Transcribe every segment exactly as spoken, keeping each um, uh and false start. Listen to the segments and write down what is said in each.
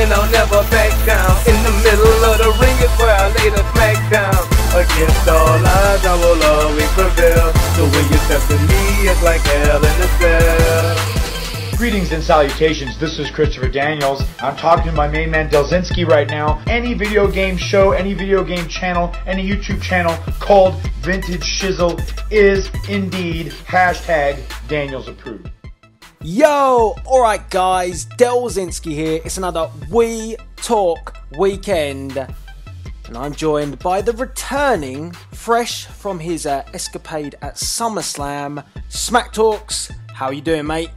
and I'll never back down. In the middle of the ring is where I lay the smack down. Against all odds, I will always prevail. The way you step to me is like hell in a cell. Greetings and salutations, this is Christopher Daniels. I'm talking to my main man Delzinski right now. Any video game show, any video game channel, any YouTube channel called Vintage Shizzle is indeed hashtag Daniels approved. Yo, alright guys, Delzinski here. It's another We Talk Weekend. And I'm joined by the returning, fresh from his uh, escapade at SummerSlam, Smack Talks. How you doing, mate?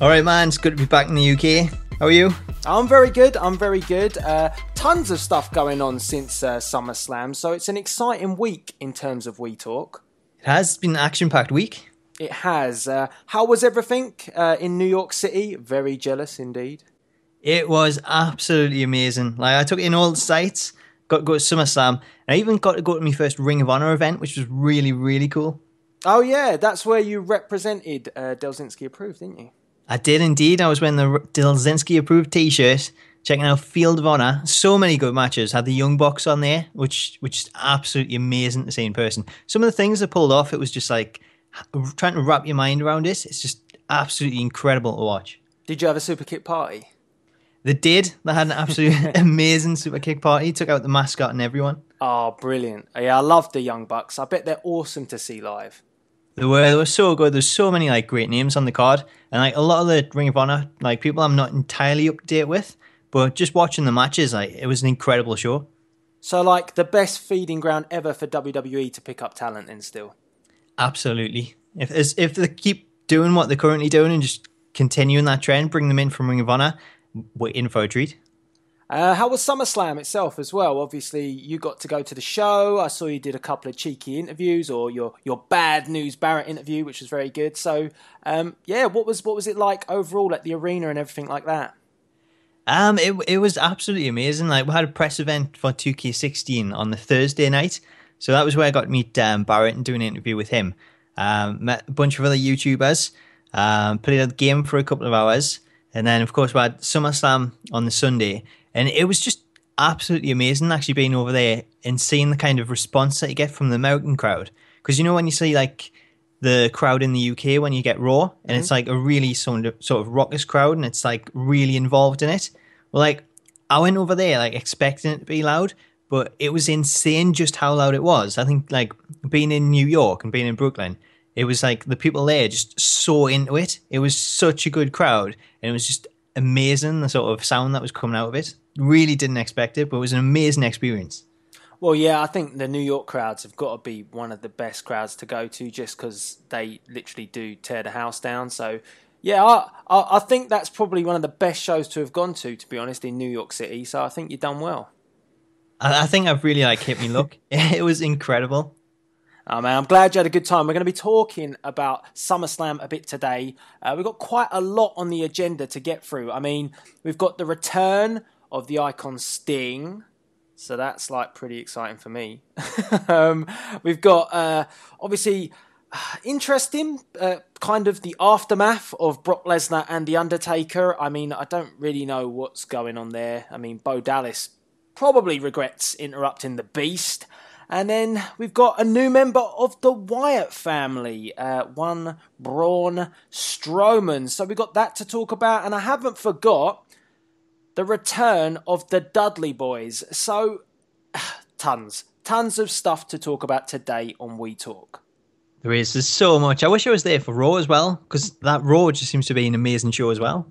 Alright man, it's good to be back in the U K. How are you? I'm very good, I'm very good. Uh, tons of stuff going on since uh, SummerSlam, so it's an exciting week in terms of We Talk. It has been an action-packed week. It has. Uh, how was everything uh, in New York City? Very jealous indeed. It was absolutely amazing. Like, I took in all the sights, got to go to SummerSlam, and I even got to go to my first Ring of Honor event, which was really, really cool. Oh yeah, that's where you represented uh, Delzinski approved, didn't you? I did indeed. I was wearing the Delzinski approved t-shirt, checking out Field of Honor. So many good matches. Had the Young Bucks on there, which which is absolutely amazing to see in person. Some of the things they pulled off, it was just like trying to wrap your mind around it. It's just absolutely incredible to watch. Did you have a super kick party? They did. They had an absolutely amazing super kick party. Took out the mascot and everyone. Oh, brilliant. Yeah, I love the Young Bucks. I bet they're awesome to see live. They were, they were so good. There's so many like great names on the card, and like a lot of the Ring of Honor like people I'm not entirely up to date with, but just watching the matches, like it was an incredible show. So like the best feeding ground ever for W W E to pick up talent in still. Absolutely. If if they keep doing what they're currently doing and just continuing that trend, bring them in from Ring of Honor, we're in for a treat. Uh, how was SummerSlam itself as well? Obviously, you got to go to the show. I saw you did a couple of cheeky interviews, or your your Bad News Barrett interview, which was very good. So, um, yeah, what was what was it like overall at the arena and everything like that? Um, it it was absolutely amazing. Like we had a press event for two K sixteen on the Thursday night, so that was where I got to meet um, Barrett and do an interview with him. Um, met a bunch of other YouTubers, um, played a game for a couple of hours, and then of course we had SummerSlam on the Sunday. And it was just absolutely amazing actually being over there and seeing the kind of response that you get from the American crowd. Because you know when you see like the crowd in the U K when you get Raw, and mm-hmm. it's like a really sort of, sort of raucous crowd and it's like really involved in it. Well, like I went over there like expecting it to be loud, but it was insane just how loud it was. I think like being in New York and being in Brooklyn, it was like the people there just so into it. It was such a good crowd and it was just amazing the sort of sound that was coming out of it. Really didn't expect it, but it was an amazing experience. Well, yeah, I think the New York crowds have got to be one of the best crowds to go to just because they literally do tear the house down. So, yeah, I, I, I think that's probably one of the best shows to have gone to, to be honest, in New York City. So I think you've done well. I, I think I've really like hit me luck. It was incredible. Oh, man, I'm glad you had a good time. We're going to be talking about SummerSlam a bit today. Uh, we've got quite a lot on the agenda to get through. I mean, we've got the return of the icon Sting, so that's like pretty exciting for me. um, we've got uh, obviously uh, interesting uh, kind of the aftermath of Brock Lesnar and The Undertaker. I mean, I don't really know what's going on there. I mean, Bo Dallas probably regrets interrupting the Beast. And then we've got a new member of the Wyatt family, uh, one Braun Strowman. So we've got that to talk about. And I haven't forgot the return of the Dudley Boyz. So tons, tons of stuff to talk about today on We Talk. There is. There's so much. I wish I was there for Raw as well, because that Raw just seems to be an amazing show as well.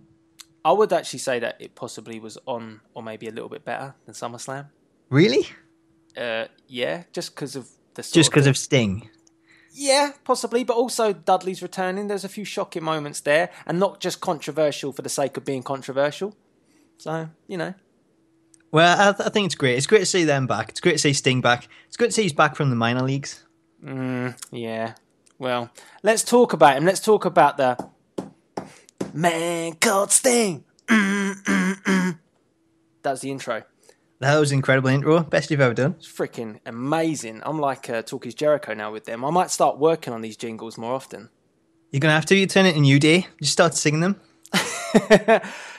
I would actually say that it possibly was on, or maybe a little bit better than SummerSlam. Really? Uh, yeah, just because of the sort just because of, of Sting. Yeah, possibly, but also Dudley's returning. There's a few shocking moments there, and not just controversial for the sake of being controversial. So, you know. Well, I, th- I think it's great. It's great to see them back. It's great to see Sting back. It's good to see he's back from the minor leagues. Mm, yeah. Well, let's talk about him. Let's talk about the man called Sting. Mm, mm, mm. That's the intro. That was an incredible intro. Best you've ever done. It's freaking amazing. I'm like uh, Talk Is Jericho now with them. I might start working on these jingles more often. You're going to have to. You turn it in New Day. Just start singing them.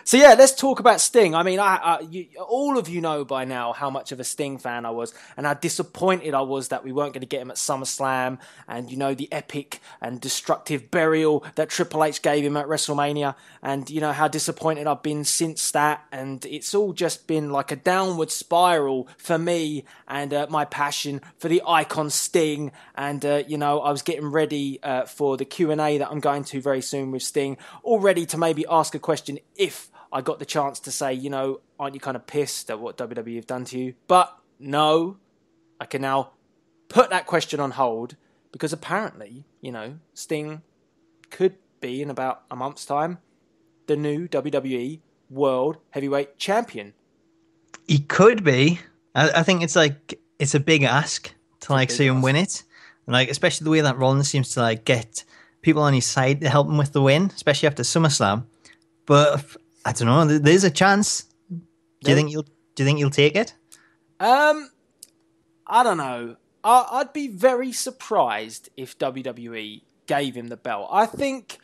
So yeah, let's talk about Sting. I mean, I, I you, all of you know by now how much of a Sting fan I was, and how disappointed I was that we weren't going to get him at SummerSlam, and you know the epic and destructive burial that Triple H gave him at WrestleMania, and you know how disappointed I've been since that, and it's all just been like a downward spiral for me and uh, my passion for the icon Sting. And uh, you know, I was getting ready uh, for the Q and A that I'm going to very soon with Sting, all ready to maybe ask a question if I got the chance to say, you know, aren't you kind of pissed at what W W E have done to you? But no, I can now put that question on hold because apparently, you know, Sting could be in about a month's time the new W W E World Heavyweight Champion. He could be. I, I think it's like, it's a big ask to like see him win it. And like, especially the way that Rollins seems to like get people on his side to help him with the win, especially after SummerSlam. But I don't know. There's a chance. Do yeah. you think you'll? Do you think you'll take it? Um, I don't know. I, I'd be very surprised if W W E gave him the belt. I think.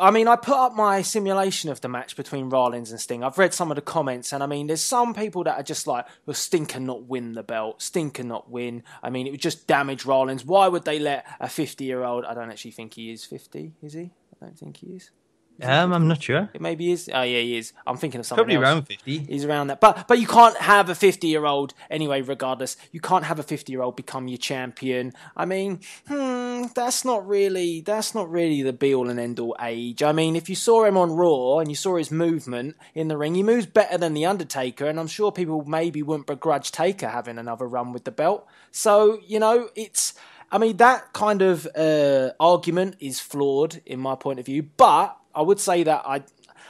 I mean, I put up my simulation of the match between Rollins and Sting. I've read some of the comments, and I mean, there's some people that are just like, well, Sting cannot win the belt. Sting cannot win. I mean, it would just damage Rollins. Why would they let a fifty-year-old... I don't actually think he is fifty, is he? I don't think he is. is um, he I'm not sure. It maybe he is. Oh, yeah, he is. I'm thinking of something Probably else. Around fifty. He's around that. But but you can't have a fifty-year-old, anyway, regardless. You can't have a fifty-year-old become your champion. I mean, hmm... That's not really that's not really the be all and end all age. I mean, if you saw him on Raw and you saw his movement in the ring, he moves better than The Undertaker, and I'm sure people maybe wouldn't begrudge Taker having another run with the belt. So, you know, it's I mean, that kind of uh, argument is flawed in my point of view, but I would say that I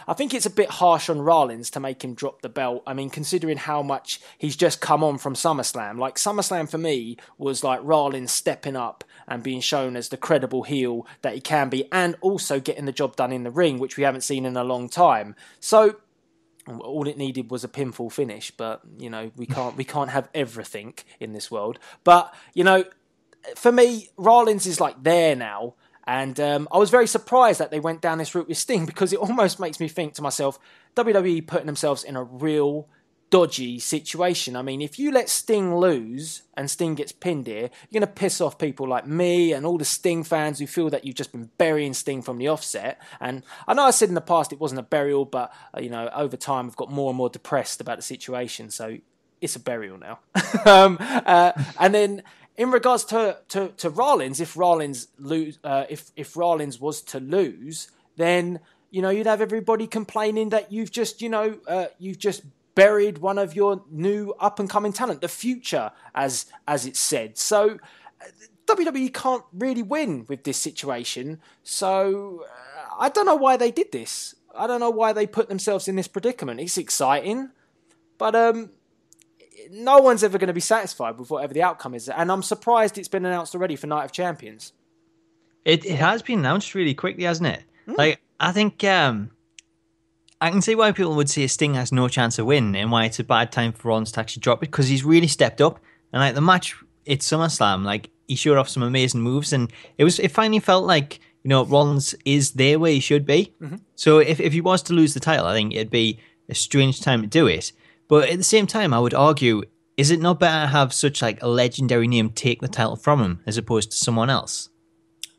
I think it's a bit harsh on Rollins to make him drop the belt. I mean, considering how much he's just come on from SummerSlam. Like, SummerSlam for me was like Rollins stepping up and being shown as the credible heel that he can be, and also getting the job done in the ring, which we haven't seen in a long time. So all it needed was a pinfall finish, but, you know, we can't we can't have everything in this world. But, you know, for me, Rollins is like there now. And um, I was very surprised that they went down this route with Sting, because it almost makes me think to myself, W W E putting themselves in a real dodgy situation. I mean, if you let Sting lose and Sting gets pinned here, you're going to piss off people like me and all the Sting fans who feel that you've just been burying Sting from the offset. And I know I said in the past it wasn't a burial, but, uh, you know, over time I've got more and more depressed about the situation. So it's a burial now. um, uh, and then... In regards to, to, to Rollins, if Rollins lose, uh, if if Rollins was to lose, then you know you'd have everybody complaining that you've just you know uh, you've just buried one of your new up and coming talent, the future, as as it's said. So W W E can't really win with this situation. So uh, I don't know why they did this. I don't know why they put themselves in this predicament. It's exciting, but um. No one's ever going to be satisfied with whatever the outcome is. And I'm surprised it's been announced already for Night of Champions. It it has been announced really quickly, hasn't it? Mm. Like, I think um, I can see why people would say Sting has no chance of winning and why it's a bad time for Rollins to actually drop it, because he's really stepped up. And like the match at SummerSlam, like he showed off some amazing moves, and it was it finally felt like, you know, Rollins is there where he should be. Mm-hmm. So if, if he was to lose the title, I think it'd be a strange time to do it. But at the same time, I would argue, is it not better to have such like a legendary name take the title from him as opposed to someone else?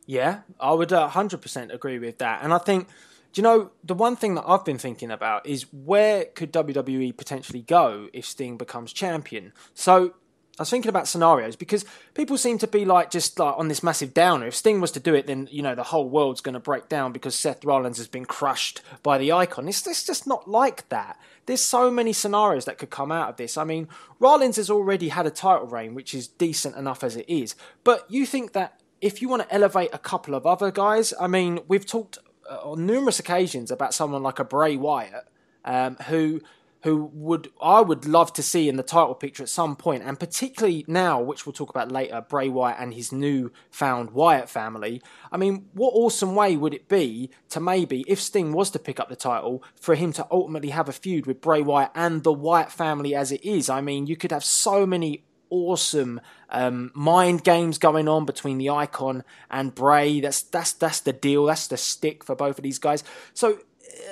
Yeah, I would uh, one hundred percent agree with that. And I think, do you know, the one thing that I've been thinking about is where could W W E potentially go if Sting becomes champion? So I was thinking about scenarios, because people seem to be like just like on this massive downer. If Sting was to do it, then, you know, the whole world's going to break down because Seth Rollins has been crushed by the icon. It's, it's just not like that. There's so many scenarios that could come out of this. I mean, Rollins has already had a title reign, which is decent enough as it is. But you think that if you want to elevate a couple of other guys, I mean, we've talked on numerous occasions about someone like a Bray Wyatt, um, who... who would I would love to see in the title picture at some point, and particularly now, which we'll talk about later, Bray Wyatt and his new found Wyatt family. I mean, what awesome way would it be to maybe, if Sting was to pick up the title, for him to ultimately have a feud with Bray Wyatt and the Wyatt family as it is? I mean, you could have so many awesome um, mind games going on between the Icon and Bray. That's, that's, that's the deal. That's the stick for both of these guys. So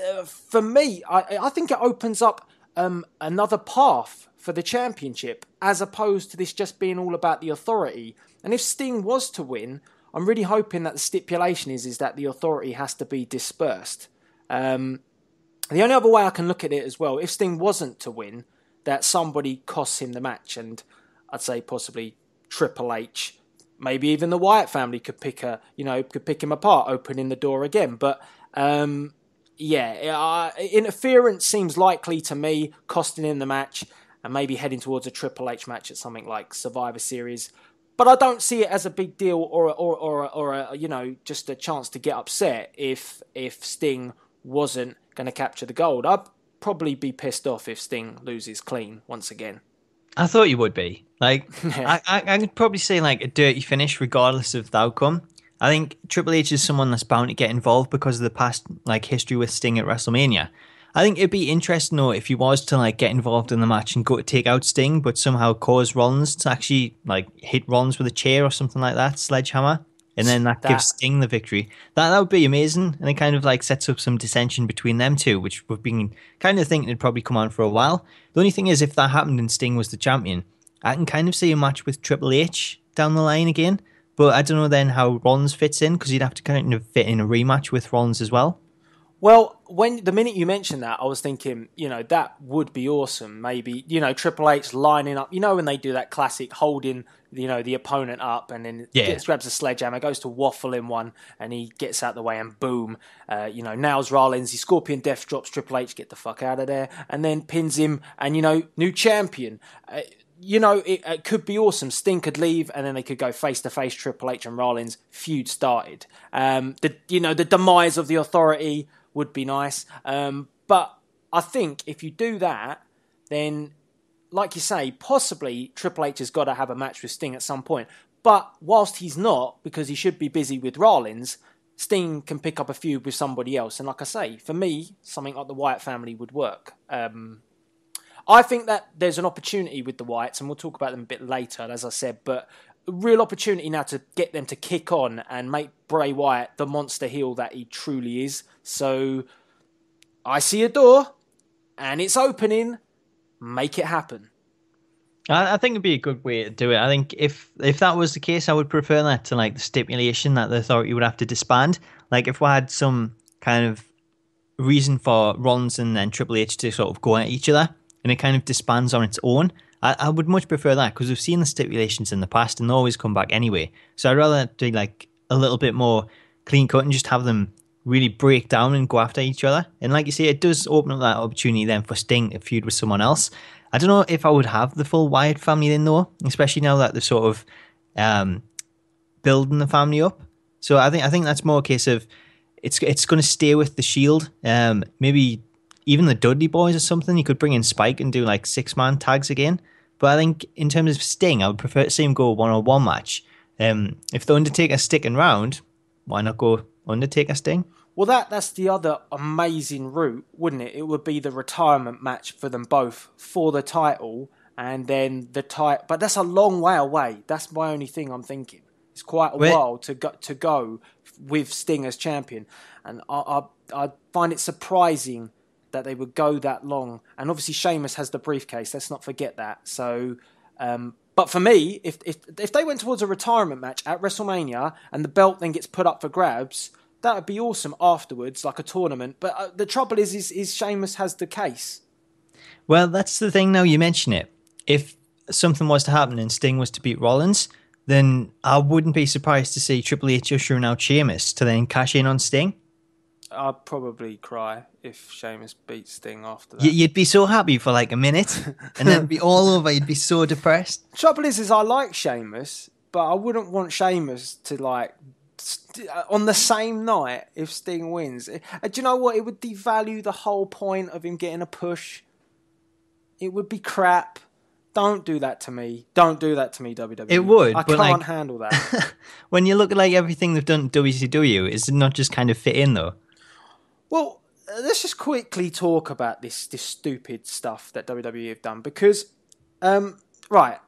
uh, for me, I, I think it opens up um, another path for the championship, as opposed to this just being all about the authority. And if Sting was to win, I'm really hoping that the stipulation is, is that the authority has to be dispersed. Um, the only other way I can look at it as well, if Sting wasn't to win, that somebody costs him the match, and I'd say possibly Triple H, maybe even the Wyatt family could pick a, you know, could pick him apart, opening the door again. But um, yeah, uh, interference seems likely to me, costing him the match, and maybe heading towards a Triple H match at something like Survivor Series. But I don't see it as a big deal, or a, or or a, or a, you know, just a chance to get upset if if Sting wasn't going to capture the gold. I'd probably be pissed off if Sting loses clean once again. I thought you would be. Like, I, I, I could probably say, like, a dirty finish regardless of the outcome. I think Triple H is someone that's bound to get involved because of the past, like, history with Sting at WrestleMania. I think it'd be interesting, though, if he was to, like, get involved in the match and go to take out Sting, but somehow cause Rollins to actually, like, hit Rollins with a chair or something like that, sledgehammer, and then that, that. gives Sting the victory. That that would be amazing, and it kind of, like, sets up some dissension between them two, which we've been kind of thinking it'd probably come on for a while. The only thing is, if that happened and Sting was the champion, I can kind of see a match with Triple H down the line again, but I don't know then how Rollins fits in, because he'd have to kind of fit in a rematch with Rollins as well. Well, when the minute you mentioned that, I was thinking, you know, that would be awesome. Maybe, you know, Triple H lining up, you know, when they do that classic holding, you know, the opponent up, and then yeah. gets, grabs a sledgehammer, goes to waffle in one, and he gets out the way, and boom, uh, you know, nails Rollins, the Scorpion Death drops Triple H, get the fuck out of there, and then pins him, and, you know, new champion. Uh, you know, it, it could be awesome. Sting could leave, and then they could go face-to-face, Triple H and Rollins, feud started. Um, the you know, the demise of the authority would be nice. Um, but I think if you do that, then, like you say, possibly Triple H has got to have a match with Sting at some point. But whilst he's not, because he should be busy with Rollins, Sting can pick up a feud with somebody else. And like I say, for me, something like the Wyatt family would work. Um, I think that there's an opportunity with the Wyatts, and we'll talk about them a bit later, as I said, but a real opportunity now to get them to kick on and make Bray Wyatt the monster heel that he truly is. So I see a door and it's opening. Make it happen. I, I think it'd be a good way to do it. I think if if that was the case, I would prefer that to, like, the stipulation that the authority would have to disband. Like, if I had some kind of reason for Rollins and then Triple H to sort of go at each other and it kind of disbands on its own, I would much prefer that, because we've seen the stipulations in the past and they always come back anyway. So I'd rather do, like, a little bit more clean cut and just have them really break down and go after each other. And like you say, it does open up that opportunity then for Sting to feud with someone else. I don't know if I would have the full Wyatt family in, though, especially now that they're sort of um, building the family up. So I think I think that's more a case of it's it's going to stay with the Shield. Um, maybe even the Dudley Boyz or something. You could bring in Spike and do, like, six-man tags again. But I think in terms of Sting, I would prefer to see him go one-on-one match. Um, if the Undertaker's sticking around, why not go Undertaker Sting? Well, that that's the other amazing route, wouldn't it? It would be the retirement match for them both for the title, and then the title. But that's a long way away. That's my only thing I'm thinking. It's quite a Wait. while to go to go with Sting as champion, and I I, I find it surprising that they would go that long. And obviously Sheamus has the briefcase, let's not forget that. So, um, but for me, if, if if they went towards a retirement match at WrestleMania and the belt then gets put up for grabs, that would be awesome afterwards, like a tournament. But uh, the trouble is, is, is Sheamus has the case. Well, that's the thing now you mention it. If something was to happen and Sting was to beat Rollins, then I wouldn't be surprised to see Triple H ushering out Sheamus to then cash in on Sting. I'd probably cry if Sheamus beats Sting after that. You'd be so happy for like a minute, and then it'd be all over. You'd be so depressed. Trouble is, is I like Sheamus, but I wouldn't want Sheamus to, like, st- on the same night if Sting wins. It, uh, do you know what? It would devalue the whole point of him getting a push. It would be crap. Don't do that to me. Don't do that to me, W W E. It would. I can't like, handle that. When you look at, like, everything they've done to W C W, it's not just kind of fit in though. Well, let's just quickly talk about this this stupid stuff that W W E have done, because, um, right,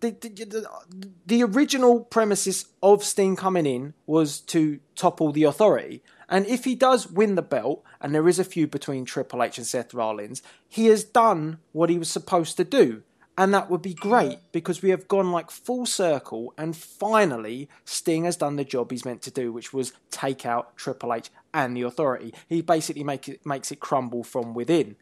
the, the, the, the original premises of Sting coming in was to topple the authority, And if he does win the belt, and there is a feud between Triple H and Seth Rollins, he has done what he was supposed to do. And that would be great, because we have gone like full circle, and finally Sting has done the job he's meant to do, which was take out Triple H and the Authority. He basically make it, makes it crumble from within.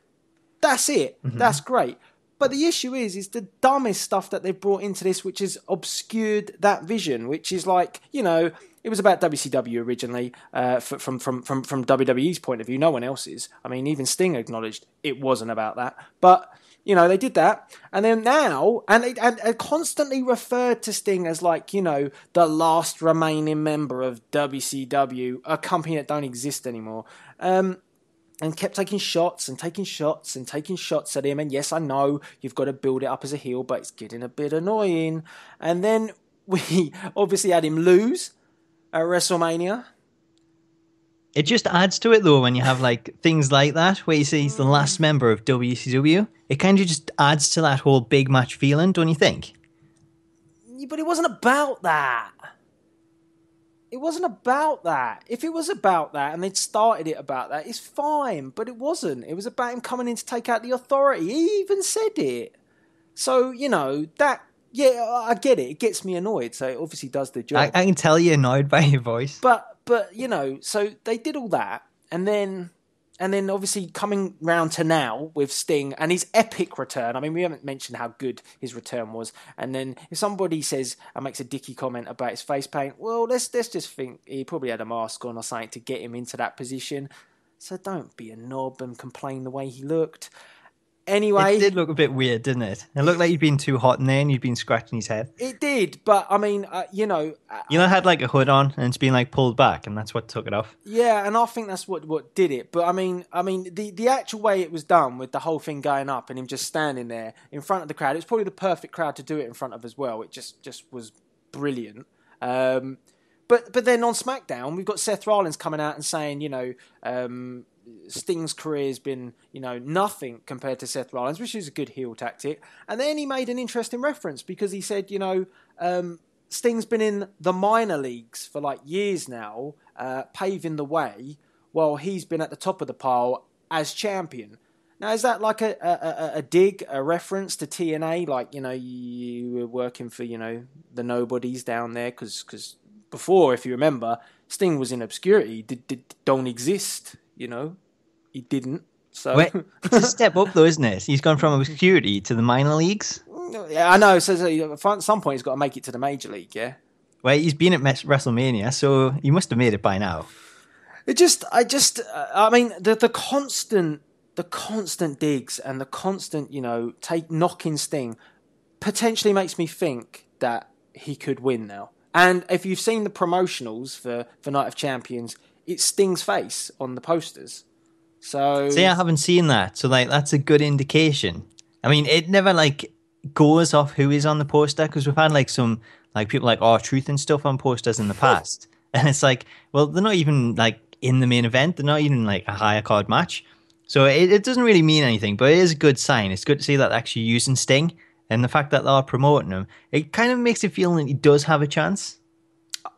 That's it. Mm-hmm. That's great. But the issue is, is the dumbest stuff that they've brought into this, which has obscured that vision, which is like, you know, it was about W C W originally, uh, from, from, from, from W W E's point of view, no one else's. I mean, even Sting acknowledged it wasn't about that. But, you know, they did that. And then now, and they and, and constantly referred to Sting as like, you know, the last remaining member of W C W, a company that don't exist anymore. Um... And kept taking shots and taking shots and taking shots at him. And yes, I know you've got to build it up as a heel, but it's getting a bit annoying. And then we obviously had him lose at WrestleMania. It just adds to it, though, when you have like things like that, where you say he's the last member of W C W. It kind of just adds to that whole big match feeling, don't you think? But it wasn't about that. It wasn't about that. If it was about that and they'd started it about that, it's fine. But it wasn't. It was about him coming in to take out the Authority. He even said it. So, you know, that, yeah, I get it. It gets me annoyed. So it obviously does the job. I, I can tell you're annoyed by your voice. But, but you know, so they did all that. And then, and then obviously coming round to now with Sting and his epic return. I mean, we haven't mentioned how good his return was. And then if somebody says and makes a dicky comment about his face paint, well, let's let's just think he probably had a mask on or something to get him into that position. So don't be a knob and complain the way he looked. Anyway, it did look a bit weird, didn't it? It looked like you'd been too hot in there and you'd been scratching his head. It did, but I mean, uh, you know, uh, you know, I had like a hood on and it's been like pulled back, and that's what took it off. Yeah, and I think that's what, what did it. But I mean, I mean, the, the actual way it was done with the whole thing going up and him just standing there in front of the crowd, it was probably the perfect crowd to do it in front of as well. It just just was brilliant. Um, but but then on SmackDown, we've got Seth Rollins coming out and saying, you know. Um, Sting's career has been, you know, nothing compared to Seth Rollins, which is a good heel tactic. And then he made an interesting reference because he said, you know, um, Sting's been in the minor leagues for like years now, uh, paving the way, while he's been at the top of the pile as champion. Now, is that like a, a, a dig, a reference to T N A? Like, you know, you were working for, you know, the nobodies down there because because before, if you remember, Sting was in obscurity, did, did, don't exist. You know, he didn't. So Wait, it's a step up, though, isn't it? He's gone from obscurity to the minor leagues. Yeah, I know. So, so at some point, he's got to make it to the major league. Yeah. Well, he's been at WrestleMania, so he must have made it by now. It just, I just, I mean, the the constant, the constant digs and the constant, you know, take knocking Sting, potentially makes me think that he could win now. And if you've seen the promotionals for for Night of Champions, it's Sting's face on the posters. So see, I haven't seen that. So like, that's a good indication. I mean, it never like goes off who is on the poster, because we've had like some like people like R-Truth and stuff on posters in the past, and it's like, well, they're not even like in the main event. They're not even like a higher card match. So it, it doesn't really mean anything, but it is a good sign. It's good to see that they're actually using Sting, and the fact that they are promoting him, it kind of makes it feel like he does have a chance.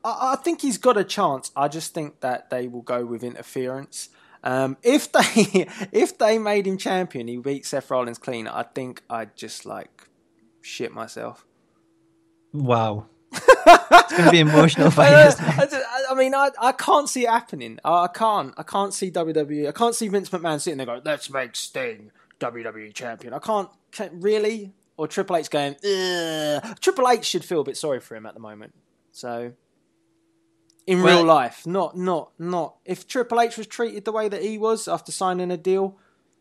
I think he's got a chance. I just think that they will go with interference. Um, if they if they made him champion, he beat Seth Rollins clean, I think I'd just like shit myself. Wow. It's going to be emotional for you. I, I mean, I, I can't see it happening. I, I can't. I can't see W W E. I can't see Vince McMahon sitting there going, let's make Sting W W E champion. I can't. can't really? Or Triple H going, ugh. Triple H should feel a bit sorry for him at the moment. So... In real well, life, not, not, not. If Triple H was treated the way that he was after signing a deal,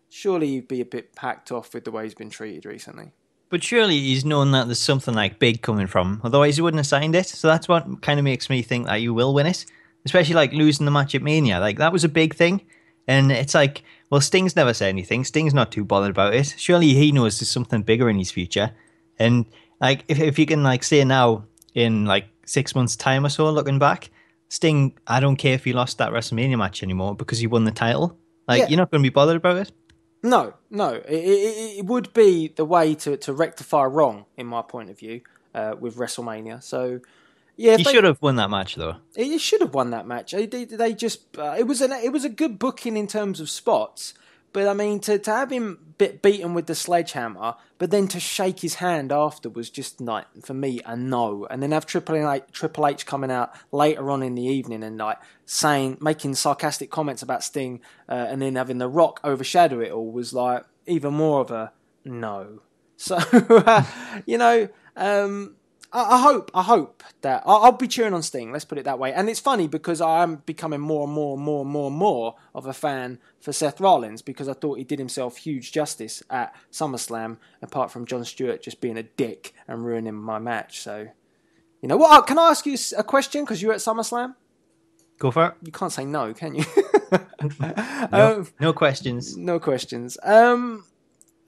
surely he'd be a bit packed off with the way he's been treated recently. But surely he's known that there's something like big coming from him. Otherwise, he wouldn't have signed it. So that's what kind of makes me think that you will win it. Especially like losing the match at Mania. Like, that was a big thing. And it's like, well, Sting's never said anything. Sting's not too bothered about it. Surely he knows there's something bigger in his future. And like, if, if you can like say now in like six months' time or so, looking back, Sting, I don't care if he lost that WrestleMania match anymore because he won the title. Like, yeah. You're not going to be bothered about it? No, no. It, it, it would be the way to, to rectify wrong, in my point of view, uh, with WrestleMania. So Yeah, he should have won that match, though. He should have won that match. They, they just uh, it was an it was a good booking in terms of spots, but I mean to to have him bit beaten with the sledgehammer, but then to shake his hand after was just not, for me, a no. And then have Triple H, Triple H coming out later on in the evening and like saying making sarcastic comments about Sting, uh, and then having The Rock overshadow it all was like even more of a no. So uh, you know. Um, I hope, I hope that I'll be cheering on Sting. Let's put it that way. And it's funny because I'm becoming more and more and more and more and more of a fan for Seth Rollins, because I thought he did himself huge justice at SummerSlam, apart from Jon Stewart just being a dick and ruining my match. So, you know what? Well, can I ask you a question? Because you were at SummerSlam. Go for it. You can't say no, can you? no, um, no questions. No questions. Um,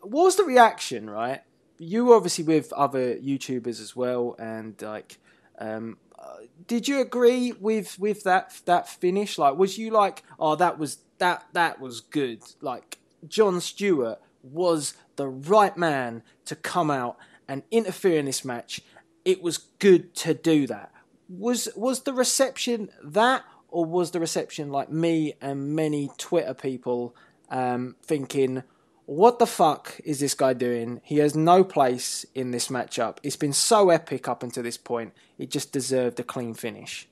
what was the reaction, right? You were obviously with other YouTubers as well, and like, um, uh, did you agree with with that that finish? Like, was you like, oh, that was that that was good. Like, Jon Stewart was the right man to come out and interfere in this match. It was good to do that. Was was the reception that, or was the reception like me and many Twitter people um, thinking, what the fuck is this guy doing? He has no place in this matchup. It's been so epic up until this point. It just deserved a clean finish.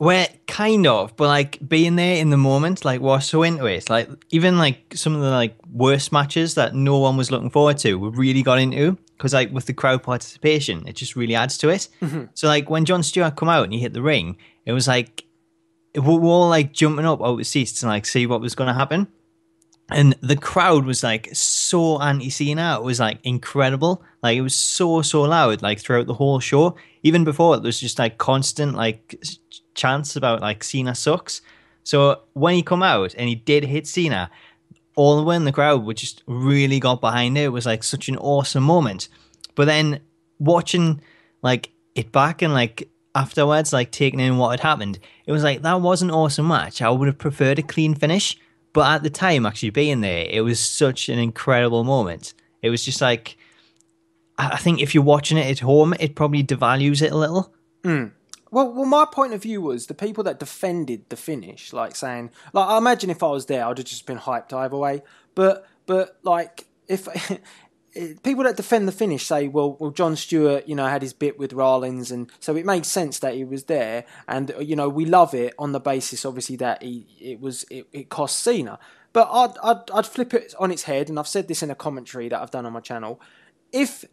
Well, kind of, but like being there in the moment, like we're so into it. Like even like some of the like worst matches that no one was looking forward to, we really got into, because like with the crowd participation, it just really adds to it. Mm-hmm. So like when Jon Stewart come out and he hit the ring, it was like we were all like jumping up out of seats to like see what was going to happen. And the crowd was like so anti-Cena. It was like incredible. Like it was so, so loud, like throughout the whole show. Even before it, there was just like constant like chants about like Cena sucks. So when he come out and he did hit Cena, all the way in the crowd were just really got behind it. It was like such an awesome moment. But then watching like it back and like afterwards, like taking in what had happened, it was like, that was an awesome match. I would have preferred a clean finish. But at the time, actually being there, it was such an incredible moment. It was just like, I think if you're watching it at home, it probably devalues it a little. Mm. Well, well, my point of view was the people that defended the finish, like saying, like, I imagine if I was there, I'd have just been hyped either way. But, but like, if people that defend the finish say, well, well, Jon Stewart, you know, had his bit with Rollins, and so it makes sense that he was there, and you know, we love it on the basis, obviously, that he it was it, it cost Cena. But I'd, I'd I'd flip it on its head, and I've said this in a commentary that I've done on my channel. If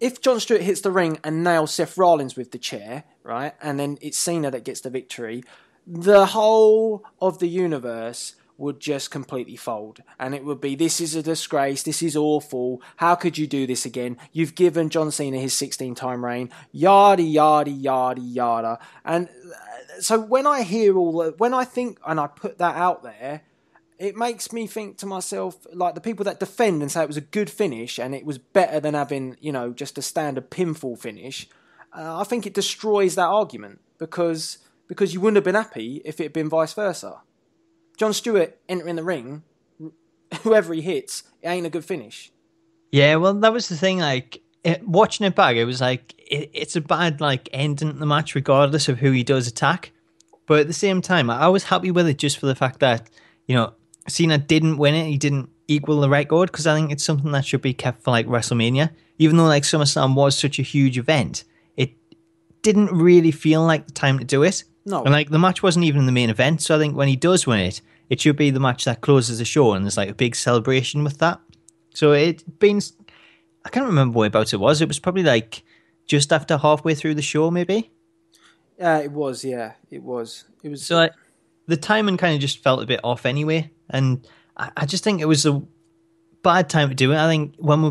if Jon Stewart hits the ring and nails Seth Rollins with the chair, right, and then it's Cena that gets the victory, the whole of the universe would just completely fold, and it would be, this is a disgrace, this is awful, how could you do this again, you've given John Cena his sixteen time reign, yada yada yada yada. And so when I hear all the, when I think and I put that out there, it makes me think to myself, like, the people that defend and say it was a good finish and it was better than having, you know, just a standard pinfall finish, uh, I think it destroys that argument, because because you wouldn't have been happy if it had been vice versa. Jon Stewart entering the ring, whoever he hits, it ain't a good finish. Yeah, well, that was the thing. Like, it, watching it back, it was like, it, it's a bad like ending the match, regardless of who he does attack. But at the same time, I was happy with it just for the fact that, you know, Cena didn't win it. He didn't equal the record, because I think it's something that should be kept for like WrestleMania. Even though like SummerSlam was such a huge event, it didn't really feel like the time to do it. No. And like the match wasn't even the main event, so I think when he does win it, it should be the match that closes the show, and there's like a big celebration with that. So it's been, I can't remember whereabouts it was. It was probably like just after halfway through the show, maybe. Yeah, uh, it was. Yeah, it was. It was. So like, the timing kind of just felt a bit off anyway, and I, I just think it was a bad time to do it. I think when we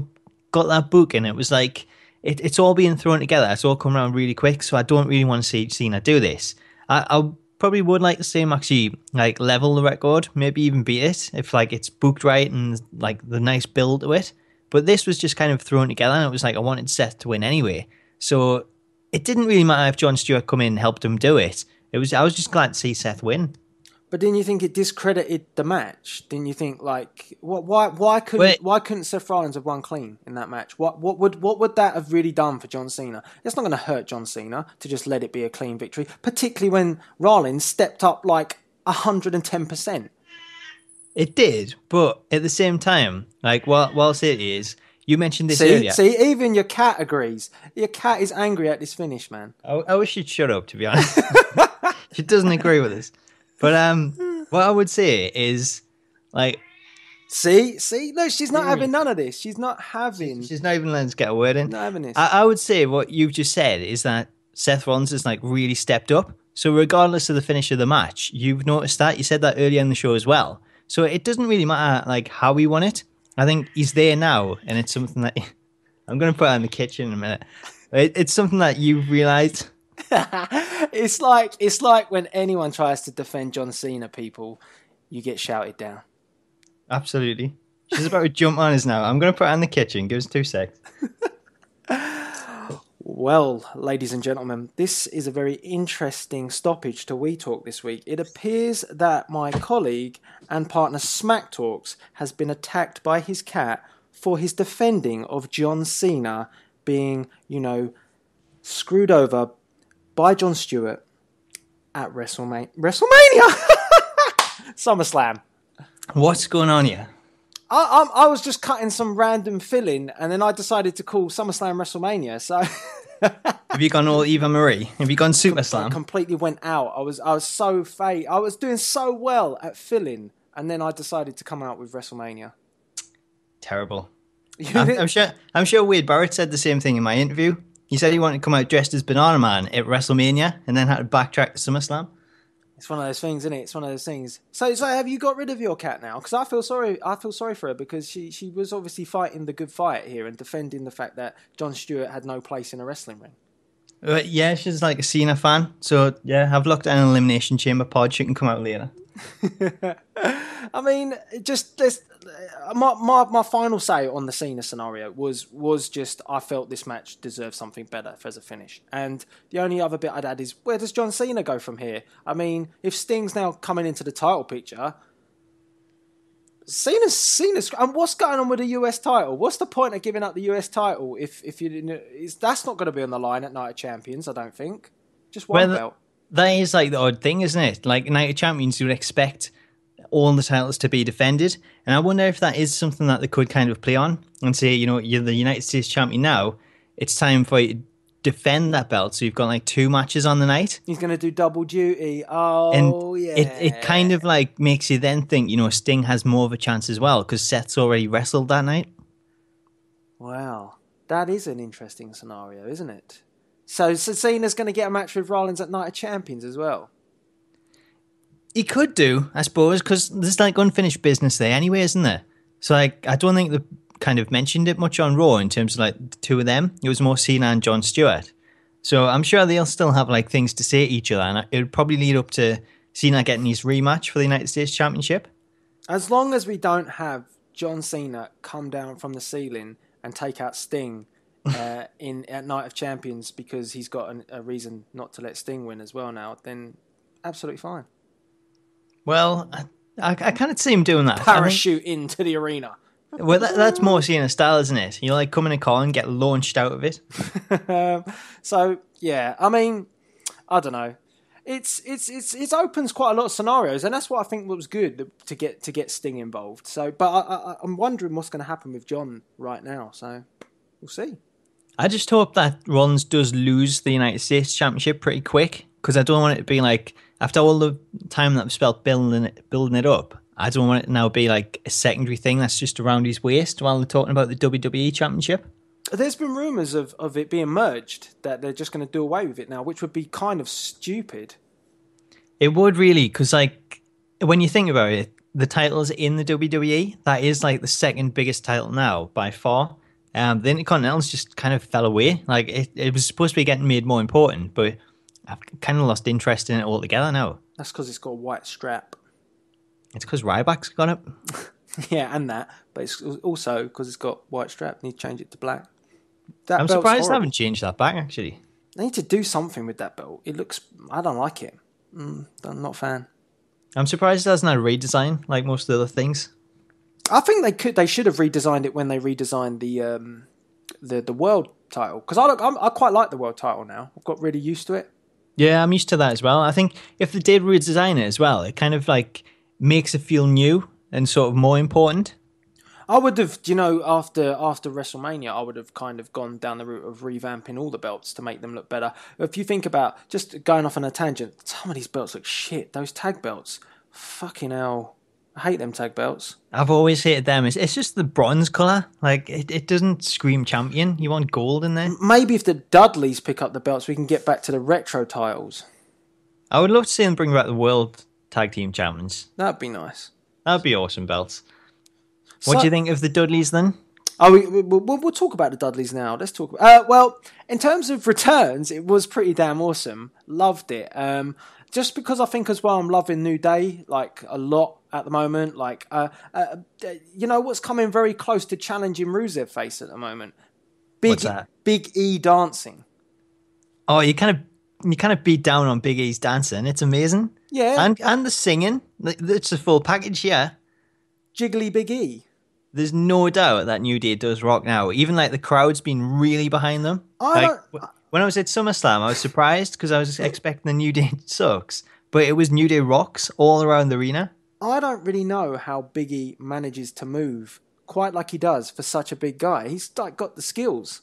got that book in, it was like it, it's all being thrown together. It's all coming around really quick, so I don't really want to see Cena do this. I, I probably would like to see him actually like level the record, maybe even beat it if like it's booked right and like the nice build to it. But this was just kind of thrown together, and it was like I wanted Seth to win anyway, so it didn't really matter if Jon Stewart come in and helped him do it. It was I was just glad to see Seth win. But didn't you think it discredited the match? Didn't you think, like, what? Why? Why couldn't? Wait. Why couldn't Seth Rollins have won clean in that match? What? What would? What would that have really done for John Cena? It's not going to hurt John Cena to just let it be a clean victory, particularly when Rollins stepped up like a hundred and ten percent. It did, but at the same time, like, while whilst it is, you mentioned this see, earlier. See, even your cat agrees. Your cat is angry at this finish, man. I, I wish she'd shut up. To be honest, she doesn't agree with us. But um, what I would say is, like, see, see, look, she's not having none of this. She's not having. She's not even letting us get a word in. Not having this. I, I would say what you've just said is that Seth Rollins has like really stepped up. So regardless of the finish of the match, you've noticed that. You said that earlier in the show as well. So it doesn't really matter like how he won it. I think he's there now, and it's something that I'm gonna put it in the kitchen in a minute. It, it's something that you've realized. It's like it's like when anyone tries to defend John Cena, people, you get shouted down. Absolutely. She's about to jump on us now. I'm going to put her in the kitchen. Give us two secs. Well, ladies and gentlemen, this is a very interesting stoppage to We Talk this week. It appears that my colleague and partner Smack Talks has been attacked by his cat for his defending of John Cena being, you know, screwed over by Jon Stewart at WrestleMania. WrestleMania! SummerSlam. What's going on here? I, I, I was just cutting some random fill-in, and then I decided to call SummerSlam WrestleMania. So have you gone all Eva Marie? Have you gone Super Com- Slam? I completely went out. I was I was so fake. I was doing so well at fill-in, and then I decided to come out with WrestleMania. Terrible. I'm, I'm sure. I'm sure Wade Barrett said the same thing in my interview. He said he wanted to come out dressed as Banana Man at WrestleMania and then had to backtrack to SummerSlam. It's one of those things, isn't it? It's one of those things. So, so have you got rid of your cat now? Because I feel sorry. I feel sorry for her because she, she was obviously fighting the good fight here and defending the fact that Jon Stewart had no place in a wrestling ring. Uh, yeah, she's like a Cena fan. So, yeah, I've locked down an Elimination Chamber pod. She can come out later. I mean, just this. My, my my final say on the Cena scenario was was just I felt this match deserved something better as a finish. And the only other bit I'd add is where does John Cena go from here? I mean, if Sting's now coming into the title picture, Cena's Cena's. And what's going on with the U S title? What's the point of giving up the U S title if if you didn't? Is that's not going to be on the line at Night of Champions? I don't think. Just one well, belt. That is like the odd thing, isn't it? Like Night of Champions, you would expect all the titles to be defended. And I wonder if that is something that they could kind of play on and say, you know, you're the United States champion now. It's time for you to defend that belt. So you've got like two matches on the night. He's going to do double duty. Oh, and yeah. It, it kind of like makes you then think, you know, Sting has more of a chance as well because Seth's already wrestled that night. Wow. That is an interesting scenario, isn't it? So Cena's going to get a match with Rollins at Night of Champions as well. He could do, I suppose, because there's like unfinished business there anyway, isn't there? So like, I don't think they kind of mentioned it much on Raw in terms of like the two of them. It was more Cena and Jon Stewart. So I'm sure they'll still have like things to say to each other, and it would probably lead up to Cena getting his rematch for the United States Championship. As long as we don't have John Cena come down from the ceiling and take out Sting uh, in at Night of Champions because he's got an, a reason not to let Sting win as well now, then absolutely fine. Well, I, I, I can't see him doing that. Parachute I mean, into the arena. Well, that, that's more Cena style, isn't it? You like come in a car and get launched out of it. um, so yeah, I mean, I don't know. It's it's it's it opens quite a lot of scenarios, and that's what I think was good to get to get Sting involved. So, but I, I, I'm wondering what's going to happen with John right now. So we'll see. I just hope that Rollins does lose the United States Championship pretty quick because I don't want it to be like. After all the time that I've spent building it, building it up, I don't want it now to be like a secondary thing that's just around his waist while they're talking about the W W E Championship. There's been rumours of, of it being merged, that they're just going to do away with it now, which would be kind of stupid. It would really, because like, when you think about it, the titles in the W W E, that is like the second biggest title now by far. Um, the Intercontinentals just kind of fell away. Like it, it was supposed to be getting made more important, but... I've kind of lost interest in it altogether now. That's because it's got a white strap. It's because Ryback's got it. Yeah, and that. But it's also because it's got white strap. Need to change it to black. That I'm surprised I haven't changed that back, actually. They need to do something with that belt. It looks... I don't like it. Mm, I'm not a fan. I'm surprised it hasn't a redesign like most of the other things. I think they could. They should have redesigned it when they redesigned the um, the the world title, because I don't, I'm, I quite like the world title now. I've got really used to it. Yeah, I'm used to that as well. I think if they did redesign it as well, it kind of like makes it feel new and sort of more important. I would have, you know, after after WrestleMania, I would have kind of gone down the route of revamping all the belts to make them look better. If you think about, just going off on a tangent, some of these belts look shit. Those tag belts, fucking hell. I hate them tag belts. I've always hated them. It's, it's just the bronze colour. Like, it, it doesn't scream champion. You want gold in there. Maybe if the Dudleys pick up the belts, we can get back to the retro titles. I would love to see them bring back the World Tag Team Champions. That'd be nice. That'd be awesome belts. So, what do you think of the Dudleys then? Oh, we, we, we'll, we'll talk about the Dudleys now. Let's talk. About, uh, well, in terms of returns, it was pretty damn awesome. Loved it. Um, just because I think as well, I'm loving New Day like a lot at the moment. Like, uh, uh, you know, what's coming very close to challenging Rusev face at the moment. Big what's that? Big E dancing. Oh, you kind of you kind of beat down on Big E's dancing. It's amazing. Yeah, and and the singing. It's a full package. Yeah, jiggly Big E. There's no doubt that New Day does rock now. Even like the crowd's been really behind them. I like, don't... When I was at SummerSlam, I was surprised because I was expecting the New Day sucks, but it was New Day rocks all around the arena. I don't really know how Big E manages to move quite like he does for such a big guy. He's like got the skills.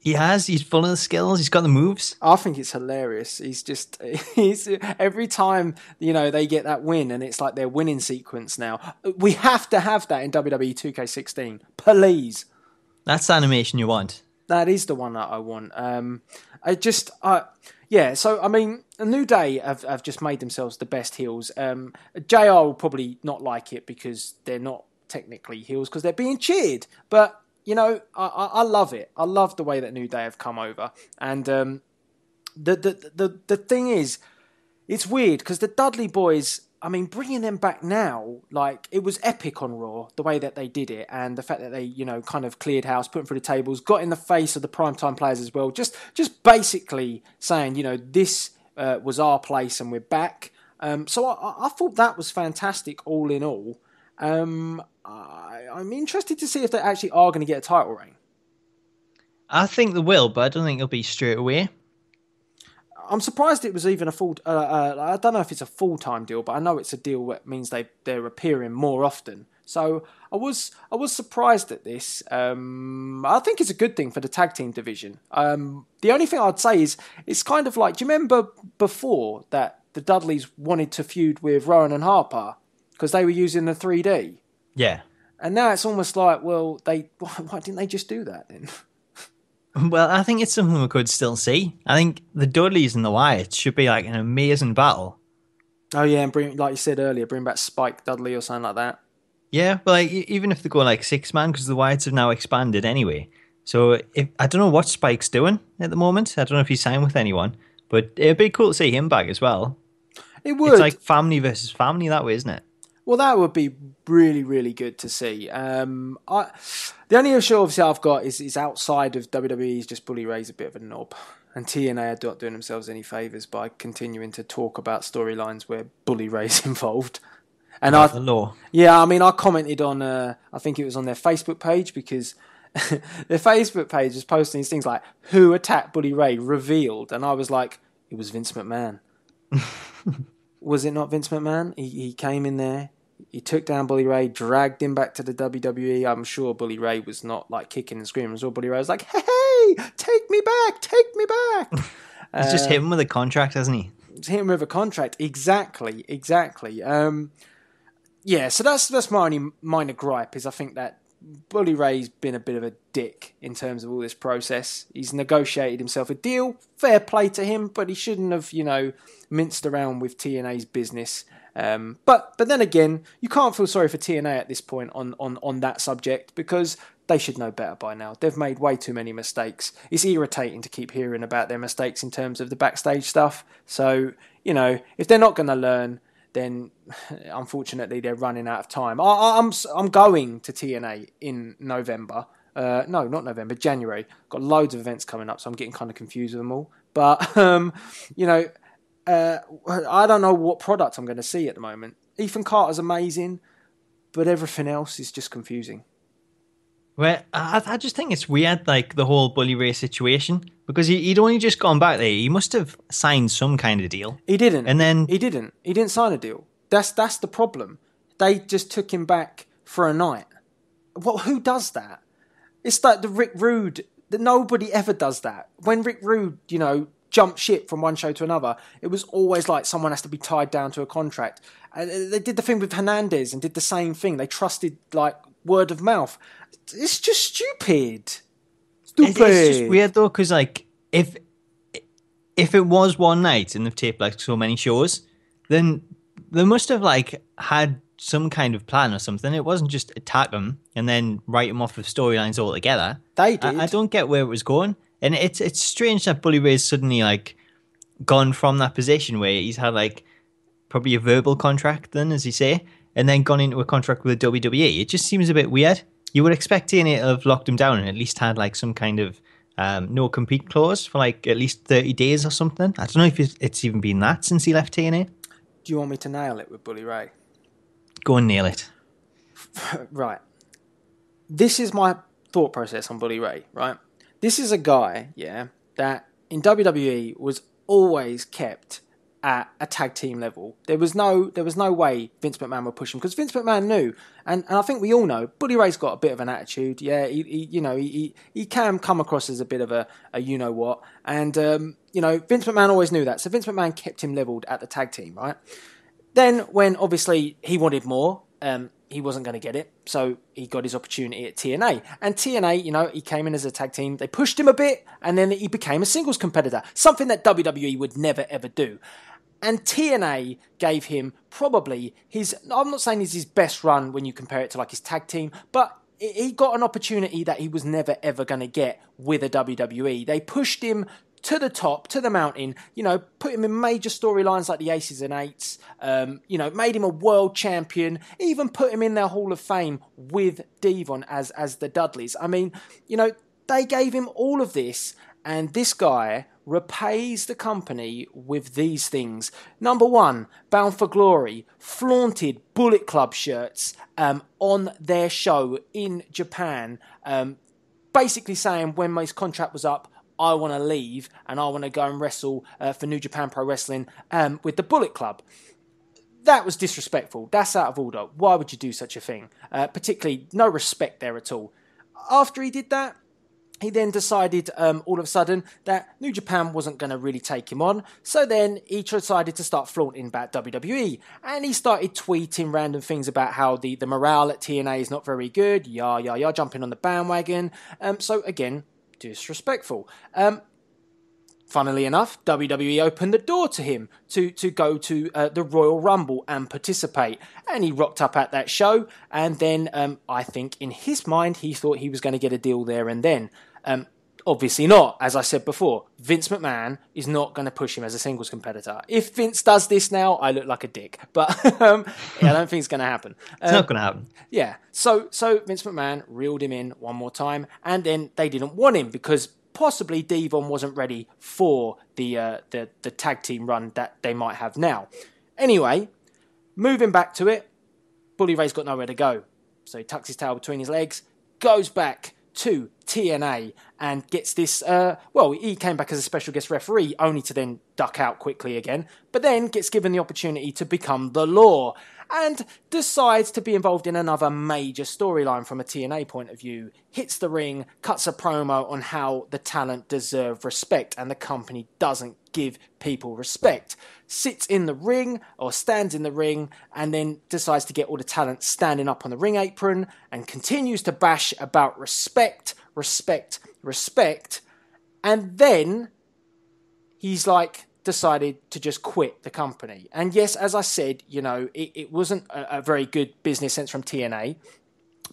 He has. He's full of the skills. He's got the moves. I think it's hilarious. He's just he's every time, you know, they get that win and it's like their winning sequence now. We have to have that in W W E two K sixteen. Please. That's the animation you want. That is the one that I want. Um, I just... I. Yeah, so, I mean, New Day have, have just made themselves the best heels. Um, J R will probably not like it because they're not technically heels because they're being cheered. But, you know, I, I, I love it. I love the way that New Day have come over. And um, the, the, the, the thing is, it's weird because the Dudley Boyz, I mean, bringing them back now, like, it was epic on Raw, the way that they did it. And the fact that they, you know, kind of cleared house, put them through the tables, got in the face of the primetime players as well. Just just basically saying, you know, this uh, was our place and we're back. Um, so I, I thought that was fantastic all in all. Um, I, I'm interested to see if they actually are going to get a title reign. I think they will, but I don't think it'll be straight away. I'm surprised it was even a full... Uh, uh, I don't know if it's a full-time deal, but I know it's a deal that means they, they're appearing more often. So I was I was surprised at this. Um, I think it's a good thing for the tag team division. Um, the only thing I'd say is it's kind of like... Do you remember before that the Dudleys wanted to feud with Rowan and Harper because they were using the three D? Yeah. And now it's almost like, well, they why, why didn't they just do that then? Well, I think it's something we could still see. I think the Dudleys and the Wyatts should be like an amazing battle. Oh yeah, and bring, like you said earlier, bring back Spike Dudley or something like that. Yeah, but like even if they go like six man, because the Wyatts have now expanded anyway. So if I don't know what Spike's doing at the moment. I don't know if he's signed with anyone, but it'd be cool to see him back as well. It would. It's like family versus family that way, isn't it? Well, that would be really, really good to see. Um, I, the only issue, obviously, I've got is, is outside of W W E is just Bully Ray's a bit of a knob. And T N A are not doing themselves any favours by continuing to talk about storylines where Bully Ray's involved. And I, the law. Yeah, I mean, I commented on, uh, I think it was on their Facebook page, because their Facebook page was posting these things like, who attacked Bully Ray revealed. And I was like, it was Vince McMahon. Was it not Vince McMahon? He, he came in there. He took down Bully Ray, dragged him back to the W W E. I'm sure Bully Ray was not like kicking and screaming. I'm sure Bully Ray was like, hey, hey, take me back, take me back. It's uh, just hit him with a contract, hasn't he? It's hit him with a contract. Exactly, exactly. Um, yeah, so that's that's my only minor gripe is I think that Bully Ray's been a bit of a dick in terms of all this process. He's negotiated himself a deal. Fair play to him, but he shouldn't have, you know, minced around with T N A's business. Um, but but then again, you can't feel sorry for T N A at this point on, on, on that subject because they should know better by now. They've made way too many mistakes. It's irritating to keep hearing about their mistakes in terms of the backstage stuff. So, you know, if they're not going to learn, then unfortunately they're running out of time. I, I'm, I'm going to T N A in November. Uh, no, not November, January. Got loads of events coming up, so I'm getting kind of confused with them all. But, um, you know... uh, I don't know what product I'm going to see at the moment. Ethan Carter's amazing, but everything else is just confusing. Well, I, I just think it's weird, like, the whole Bully Ray situation, because he, he'd only just gone back there. He must have signed some kind of deal. He didn't. And then... He didn't. He didn't sign a deal. That's that's the problem. They just took him back for a night. Well, who does that? It's like the Rick Rude... That nobody ever does that. When Rick Rude, you know, jumped ship from one show to another, it was always like someone has to be tied down to a contract. And they did the thing with Hernandez and did the same thing. They trusted, like, word of mouth. It's just stupid. Stupid. It's just weird, though, because, like, if if it was one night and they've taped, like, so many shows, then they must have, like, had some kind of plan or something. It wasn't just attack them and then write them off of storylines altogether. They did. I, I don't get where it was going. And it's it's strange that Bully Ray's suddenly, like, gone from that position where he's had, like, probably a verbal contract then, as you say, and then gone into a contract with the W W E. It just seems a bit weird. You would expect T N A to have locked him down and at least had, like, some kind of um, no-compete clause for, like, at least thirty days or something. I don't know if it's, it's even been that since he left T N A. Do you want me to nail it with Bully Ray? Go and nail it. Right. This is my thought process on Bully Ray, right? This is a guy, yeah, that in W W E was always kept at a tag team level. There was no there was no way Vince McMahon would push him, because Vince McMahon knew, and, and I think we all know, Bully Ray's got a bit of an attitude, yeah, he, he you know, he he can come across as a bit of a, a you-know-what, and, um, you know, Vince McMahon always knew that, so Vince McMahon kept him leveled at the tag team, right? Then, when obviously he wanted more, um, he wasn't going to get it, so he got his opportunity at T N A. And T N A, you know, he came in as a tag team, they pushed him a bit, and then he became a singles competitor, something that W W E would never, ever do. And T N A gave him probably his, I'm not saying it's his best run when you compare it to, like, his tag team, but he got an opportunity that he was never, ever going to get with a W W E. They pushed him to the top, to the mountain, you know, put him in major storylines like the Aces and Eights, um, you know, made him a world champion, even put him in their Hall of Fame with Devon as, as the Dudleys. I mean, you know, they gave him all of this, and this guy repays the company with these things. Number one, Bound for Glory flaunted Bullet Club shirts um, on their show in Japan, um, basically saying when my contract was up, I want to leave and I want to go and wrestle uh, for New Japan Pro Wrestling um, with the Bullet Club. That was disrespectful. That's out of order. Why would you do such a thing? Uh, particularly, no respect there at all. After he did that, he then decided um, all of a sudden that New Japan wasn't going to really take him on. So then he decided to start flaunting about W W E. And he started tweeting random things about how the, the morale at T N A is not very good. Yah, yah, yah, jumping on the bandwagon. Um, so again, disrespectful. Um, funnily enough, W W E opened the door to him to to go to uh, the Royal Rumble and participate, and he rocked up at that show, and then um, I think in his mind he thought he was going to get a deal there and then. Um, obviously not. As I said before, Vince McMahon is not going to push him as a singles competitor. If Vince does this now, I look like a dick, but um, yeah, I don't think it's going to happen. Um, it's not going to happen. Yeah. So, so Vince McMahon reeled him in one more time, and then they didn't want him because possibly Devon wasn't ready for the uh, the the tag team run that they might have now. Anyway, moving back to it, Bully Ray's got nowhere to go, so he tucks his tail between his legs, goes back to T N A and gets this, uh, well, he came back as a special guest referee only to then duck out quickly again, but then gets given the opportunity to become the Law and decides to be involved in another major storyline from a T N A point of view, hits the ring, cuts a promo on how the talent deserve respect and the company doesn't give people respect, sits in the ring or stands in the ring and then decides to get all the talent standing up on the ring apron and continues to bash about respect, respect, respect, and then he's like decided to just quit the company. And yes, as I said, you know, it, it wasn't a, a very good business sense from T N A,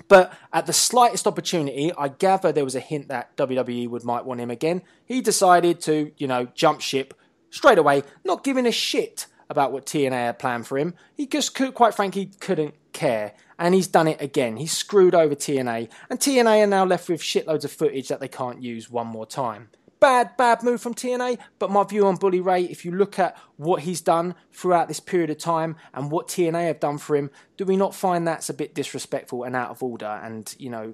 but at the slightest opportunity, I gather there was a hint that W W E would might want him again. He decided to, you know, jump ship straight away, not giving a shit about what T N A had planned for him. He just, could, quite frankly, couldn't care. And he's done it again. He's screwed over T N A. And T N A are now left with shitloads of footage that they can't use one more time. bad, bad move from T N A, but my view on Bully Ray, if you look at what he's done throughout this period of time and what T N A have done for him, do we not find that's a bit disrespectful and out of order? And, you know,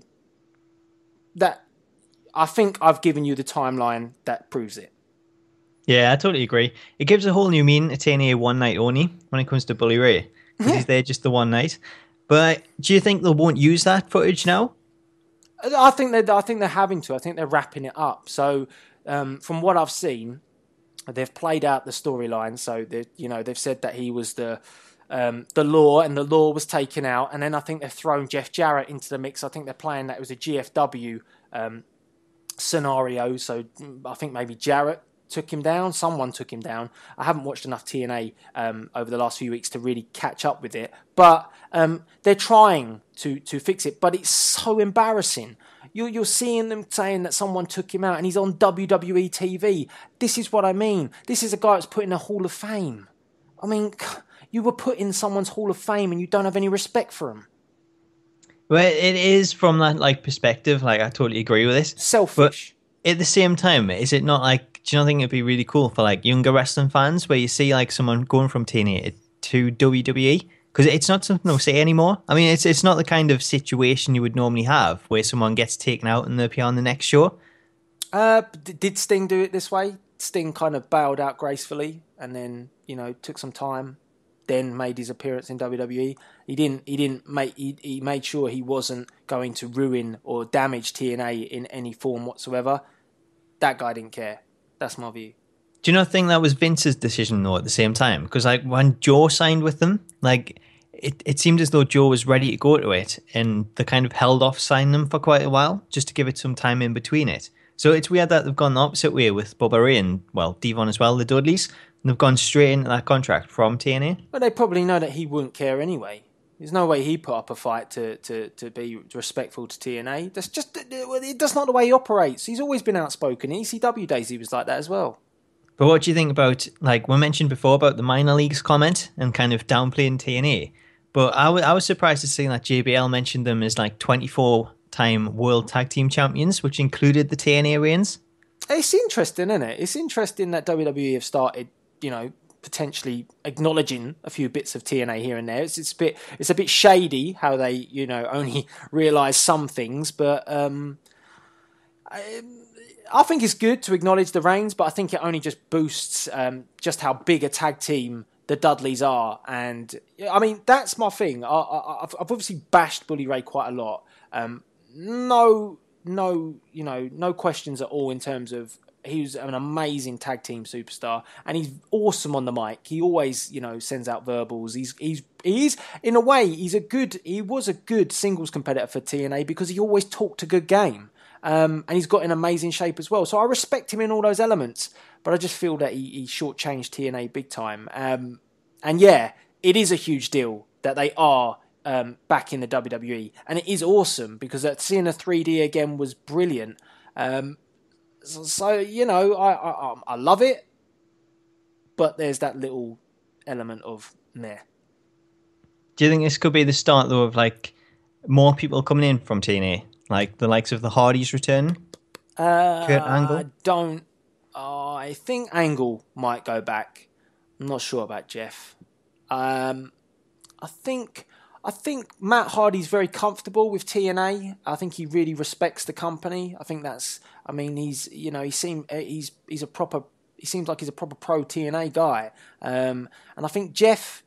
that I think I've given you the timeline that proves it. Yeah, I totally agree. It gives a whole new meaning to T N A one night only when it comes to Bully Ray. Because he's there just the one night. But do you think they won't use that footage now? I think they're, I think they're having to. I think they're wrapping it up. So um, from what I've seen, they've played out the storyline. So they, you know, they've said that he was the um, the law, and the law was taken out. And then I think they've thrown Jeff Jarrett into the mix. I think they're playing that it was a G F W um, scenario. So I think maybe Jarrett took him down. Someone took him down. I haven't watched enough T N A um, over the last few weeks to really catch up with it. But um, they're trying to to fix it. But it's so embarrassing. You're, you're seeing them saying that someone took him out and he's on W W E T V. This is what I mean. This is a guy that's put in a Hall of Fame. I mean, you were put in someone's Hall of Fame and you don't have any respect for him. Well, it is from that like perspective. Like, I totally agree with this. Selfish. But at the same time, is it not like, do you not think it'd be really cool for like younger wrestling fans where you see like someone going from T N A to W W E? Because it's not something they'll say anymore. I mean, it's it's not the kind of situation you would normally have where someone gets taken out and they appear on the next show. Uh, did Sting do it this way? Sting kind of bailed out gracefully and then, you know, took some time, then made his appearance in W W E. He didn't. He didn't make. He, he made sure he wasn't going to ruin or damage T N A in any form whatsoever. That guy didn't care. That's my view. Do you not think that was Vince's decision, though, at the same time? Because, like, when Joe signed with them, like, it, it seemed as though Joe was ready to go to it, and they kind of held off signing them for quite a while, just to give it some time in between it. So it's weird that they've gone the opposite way with Bubba Ray and, well, Devon as well, the Dudleys, and they've gone straight into that contract from T N A. But they probably know that he wouldn't care anyway. There's no way he put up a fight to, to, to be respectful to T N A. That's just, that's not the way he operates. He's always been outspoken. In E C W days, he was like that as well. But what do you think about, like we mentioned before, about the minor leagues comment and kind of downplaying T N A? But I, w- I was surprised to see that J B L mentioned them as like twenty-four-time World Tag Team Champions, which included the T N A reigns. It's interesting, isn't it? It's interesting that W W E have started, you know, potentially acknowledging a few bits of T N A here and there. It's, it's a bit, it's a bit shady how they, you know, only realise some things. But um, I, I think it's good to acknowledge the reigns, but I think it only just boosts um, just how big a tag team the Dudleys are. And I mean, that's my thing. I, I, I've obviously bashed Bully Ray quite a lot. Um, no, no, you know, no questions at all in terms of. He was an amazing tag team superstar, and he's awesome on the mic. He always, you know, sends out verbals. He's he's he's in a way he's a good he was a good singles competitor for T N A because he always talked a good game, um, and he's got in amazing shape as well. So I respect him in all those elements, but I just feel that he, he shortchanged T N A big time. Um, and yeah, it is a huge deal that they are um, back in the W W E, and it is awesome because that seeing a three D again was brilliant. Um, So, you know, I, I I love it, but there's that little element of meh. Do you think this could be the start, though, of, like, more people coming in from T N A? Like, the likes of the Hardys return? Uh, Kurt Angle? I don't... Uh, I think Angle might go back. I'm not sure about Jeff. Um, I think... I think Matt Hardy's very comfortable with T N A. I think he really respects the company. I think that's. I mean, he's you know he seem he's he's a proper. He seems like he's a proper pro T N A guy. Um, and I think Jeff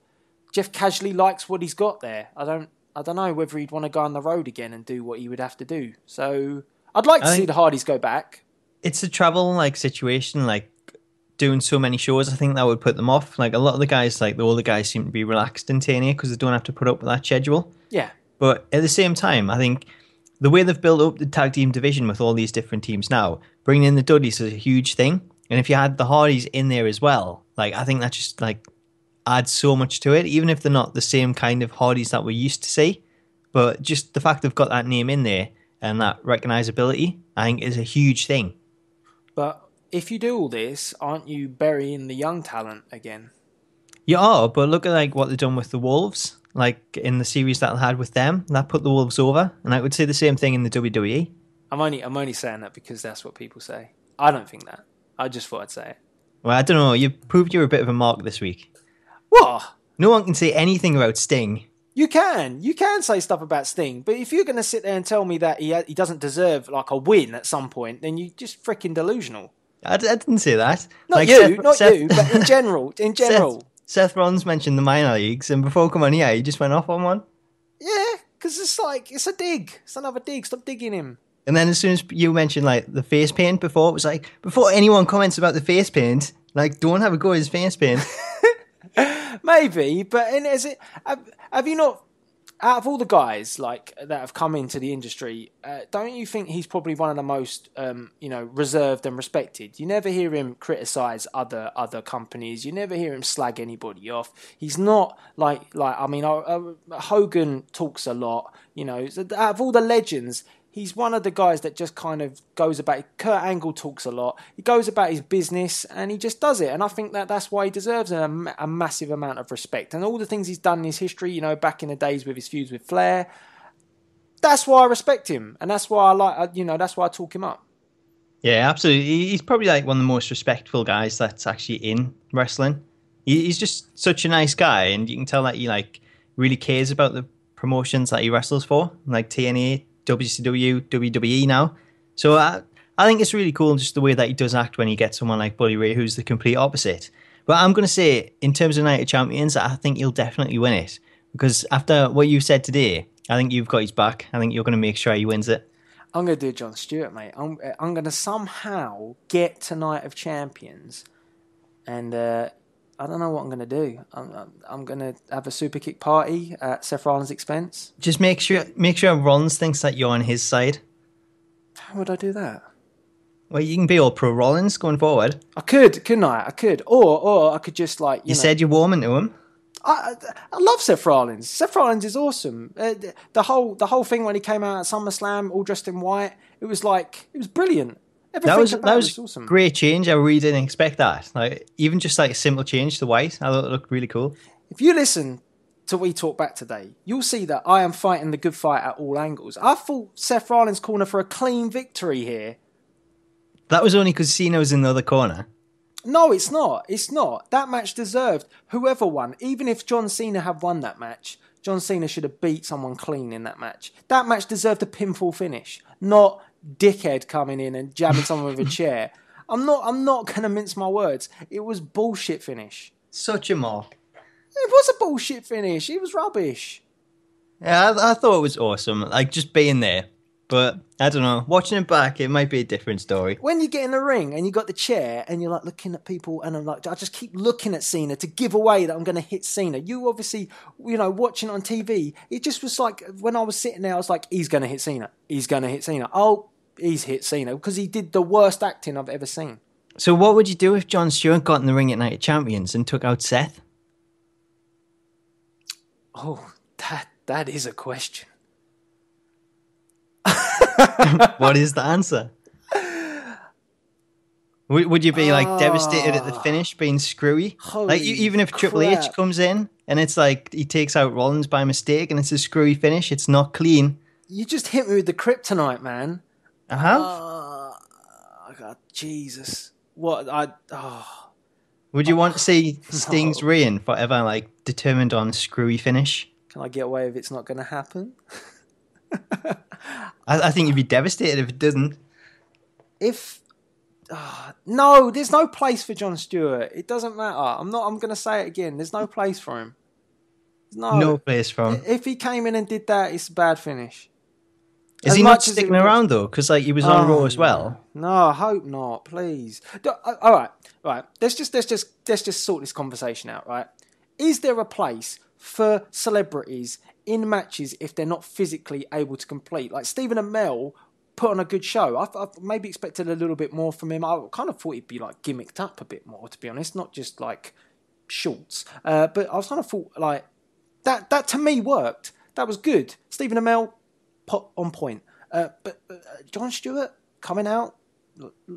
Jeff casually likes what he's got there. I don't I don't know whether he'd want to go on the road again and do what he would have to do. So I'd like to I see the Hardys go back. It's a travel like situation, like doing so many shows. I think that would put them off. Like a lot of the guys, like the older guys, seem to be relaxed in T N A because they don't have to put up with that schedule. Yeah. But at the same time, I think the way they've built up the tag team division with all these different teams now, bringing in the Dudleys is a huge thing. And if you had the Hardys in there as well, like I think that just like adds so much to it, even if they're not the same kind of Hardys that we're used to see. But just the fact they've got that name in there and that recognizability, I think is a huge thing. But if you do all this, aren't you burying the young talent again? You are, but look at like what they've done with the Wolves, like in the series that I had with them, that put the Wolves over, and I would say the same thing in the W W E. I'm only I'm only saying that because that's what people say. I don't think that. I just thought I'd say it. Well, I don't know. You proved you're a bit of a mark this week. What? No one can say anything about Sting. You can. You can say stuff about Sting. But if you're going to sit there and tell me that he he doesn't deserve like a win at some point, then you're just freaking delusional. I, I didn't say that. Not like you, Seth, not Seth, you, but in general. In general. Seth, Seth Rollins mentioned the minor leagues, and before coming here, he just went off on one. Yeah, because it's like, it's a dig. It's another dig. Stop digging him. And then as soon as you mentioned like the face paint before, it was like, before anyone comments about the face paint, like, don't have a go at his face paint. Maybe, but and is it? Have, have you not, out of all the guys like that have come into the industry, uh, don't you think he's probably one of the most, um, you know, reserved and respected? You never hear him criticize other other companies. You never hear him slag anybody off. He's not like like I mean, uh, uh, Hogan talks a lot. You know, out of all the legends, he's one of the guys that just kind of goes about it. Kurt Angle talks a lot. He goes about his business and he just does it. And I think that that's why he deserves a, a massive amount of respect. And all the things he's done in his history, you know, back in the days with his feuds with Flair, that's why I respect him. And that's why I like, you know, that's why I talk him up. Yeah, absolutely. He's probably like one of the most respectful guys that's actually in wrestling. He's just such a nice guy. And you can tell that he like really cares about the promotions that he wrestles for, like T N A, W C W, W W E now. So I, I think it's really cool just the way that he does act when he gets someone like Bully Ray, who's the complete opposite. But I'm going to say, in terms of Night of Champions, I think he'll definitely win it. Because after what you said today, I think you've got his back. I think you're going to make sure he wins it. I'm going to do Jon Stewart, mate. I'm, I'm going to somehow get to Night of Champions. And uh, I don't know what I'm going to do. I'm, I'm, I'm going to have a super kick party at Seth Rollins' expense. Just make sure make sure Rollins thinks that you're on his side. How would I do that? Well, you can be all pro Rollins going forward. I could, couldn't I? I could. Or or I could just like... You, you know, said you're warming to him. I, I love Seth Rollins. Seth Rollins is awesome. Uh, the whole the whole thing when he came out at SummerSlam, all dressed in white, it was like, it was brilliant. Everything that was that was, was awesome. Great change. I really didn't expect that. Like even just like a simple change to white, I thought it looked really cool. If you listen to We Talk Back today, you'll see that I am fighting the good fight at all angles. I thought Seth Rollins' corner for a clean victory here. That was only because Cena was in the other corner. No, it's not. It's not. That match deserved whoever won. Even if John Cena had won that match, John Cena should have beat someone clean in that match. That match deserved a pinfall finish, not dickhead coming in and jabbing someone with a chair. I'm not I'm not going to mince my words. It was bullshit finish. Such a mark. It was a bullshit finish. It was rubbish. Yeah, I, I thought it was awesome. Like, just being there. But, I don't know. Watching it back, it might be a different story. When you get in the ring and you got the chair and you're, like, looking at people and I'm like, I just keep looking at Cena to give away that I'm going to hit Cena. You obviously, you know, watching it on T V, it just was like, when I was sitting there, I was like, he's going to hit Cena. He's going to hit Cena. Oh, he's hit Cena, because he did the worst acting I've ever seen. So what would you do if Jon Stewart got in the ring at Night of Champions and took out Seth? Oh, that that is a question. What is the answer? Would, would you be like oh, devastated at the finish, being screwy? Like you, even if crap. Triple H comes in and it's like he takes out Rollins by mistake and it's a screwy finish, it's not clean. You just hit me with the kryptonite, man. I have. Oh, God, Jesus. What I oh. Would you oh, want to see Sting's no. reign forever, like determined on screwy finish? Can I get away if it's not going to happen? I, I think you'd be devastated if it doesn't. If oh, no, there's no place for Jon Stewart. It doesn't matter. I'm not. I'm going to say it again. There's no place for him. No, no place for him. If he came in and did that, it's a bad finish. Is as he not sticking around, though? Because like he was on oh, Raw as well. No, I hope not, please. All right, all right. Let's just, let's just, let's just sort this conversation out, right? Is there a place for celebrities in matches if they're not physically able to complete? Like Stephen Amell put on a good show. I've, I've maybe expected a little bit more from him. I kind of thought he'd be like gimmicked up a bit more, to be honest, not just like shorts. Uh, but I was kind of thought like that. That to me worked. That was good. Stephen Amell. Pop on point. Uh, but uh, Jon Stewart coming out,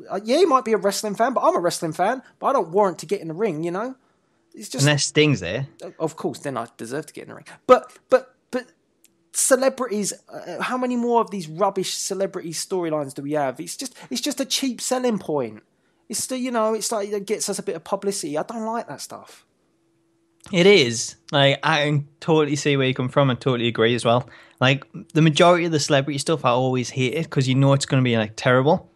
uh, yeah, he might be a wrestling fan, but I'm a wrestling fan, but I don't warrant to get in the ring, you know? It's just, unless Sting's there. Of course, then I deserve to get in the ring. But but but celebrities, uh, how many more of these rubbish celebrity storylines do we have? It's just, it's just a cheap selling point. It's still, you know, it's like it gets us a bit of publicity. I don't like that stuff. It is. Like, I can totally see where you come from and totally agree as well. Like, the majority of the celebrity stuff I always hate it because you know it's going to be, like, terrible.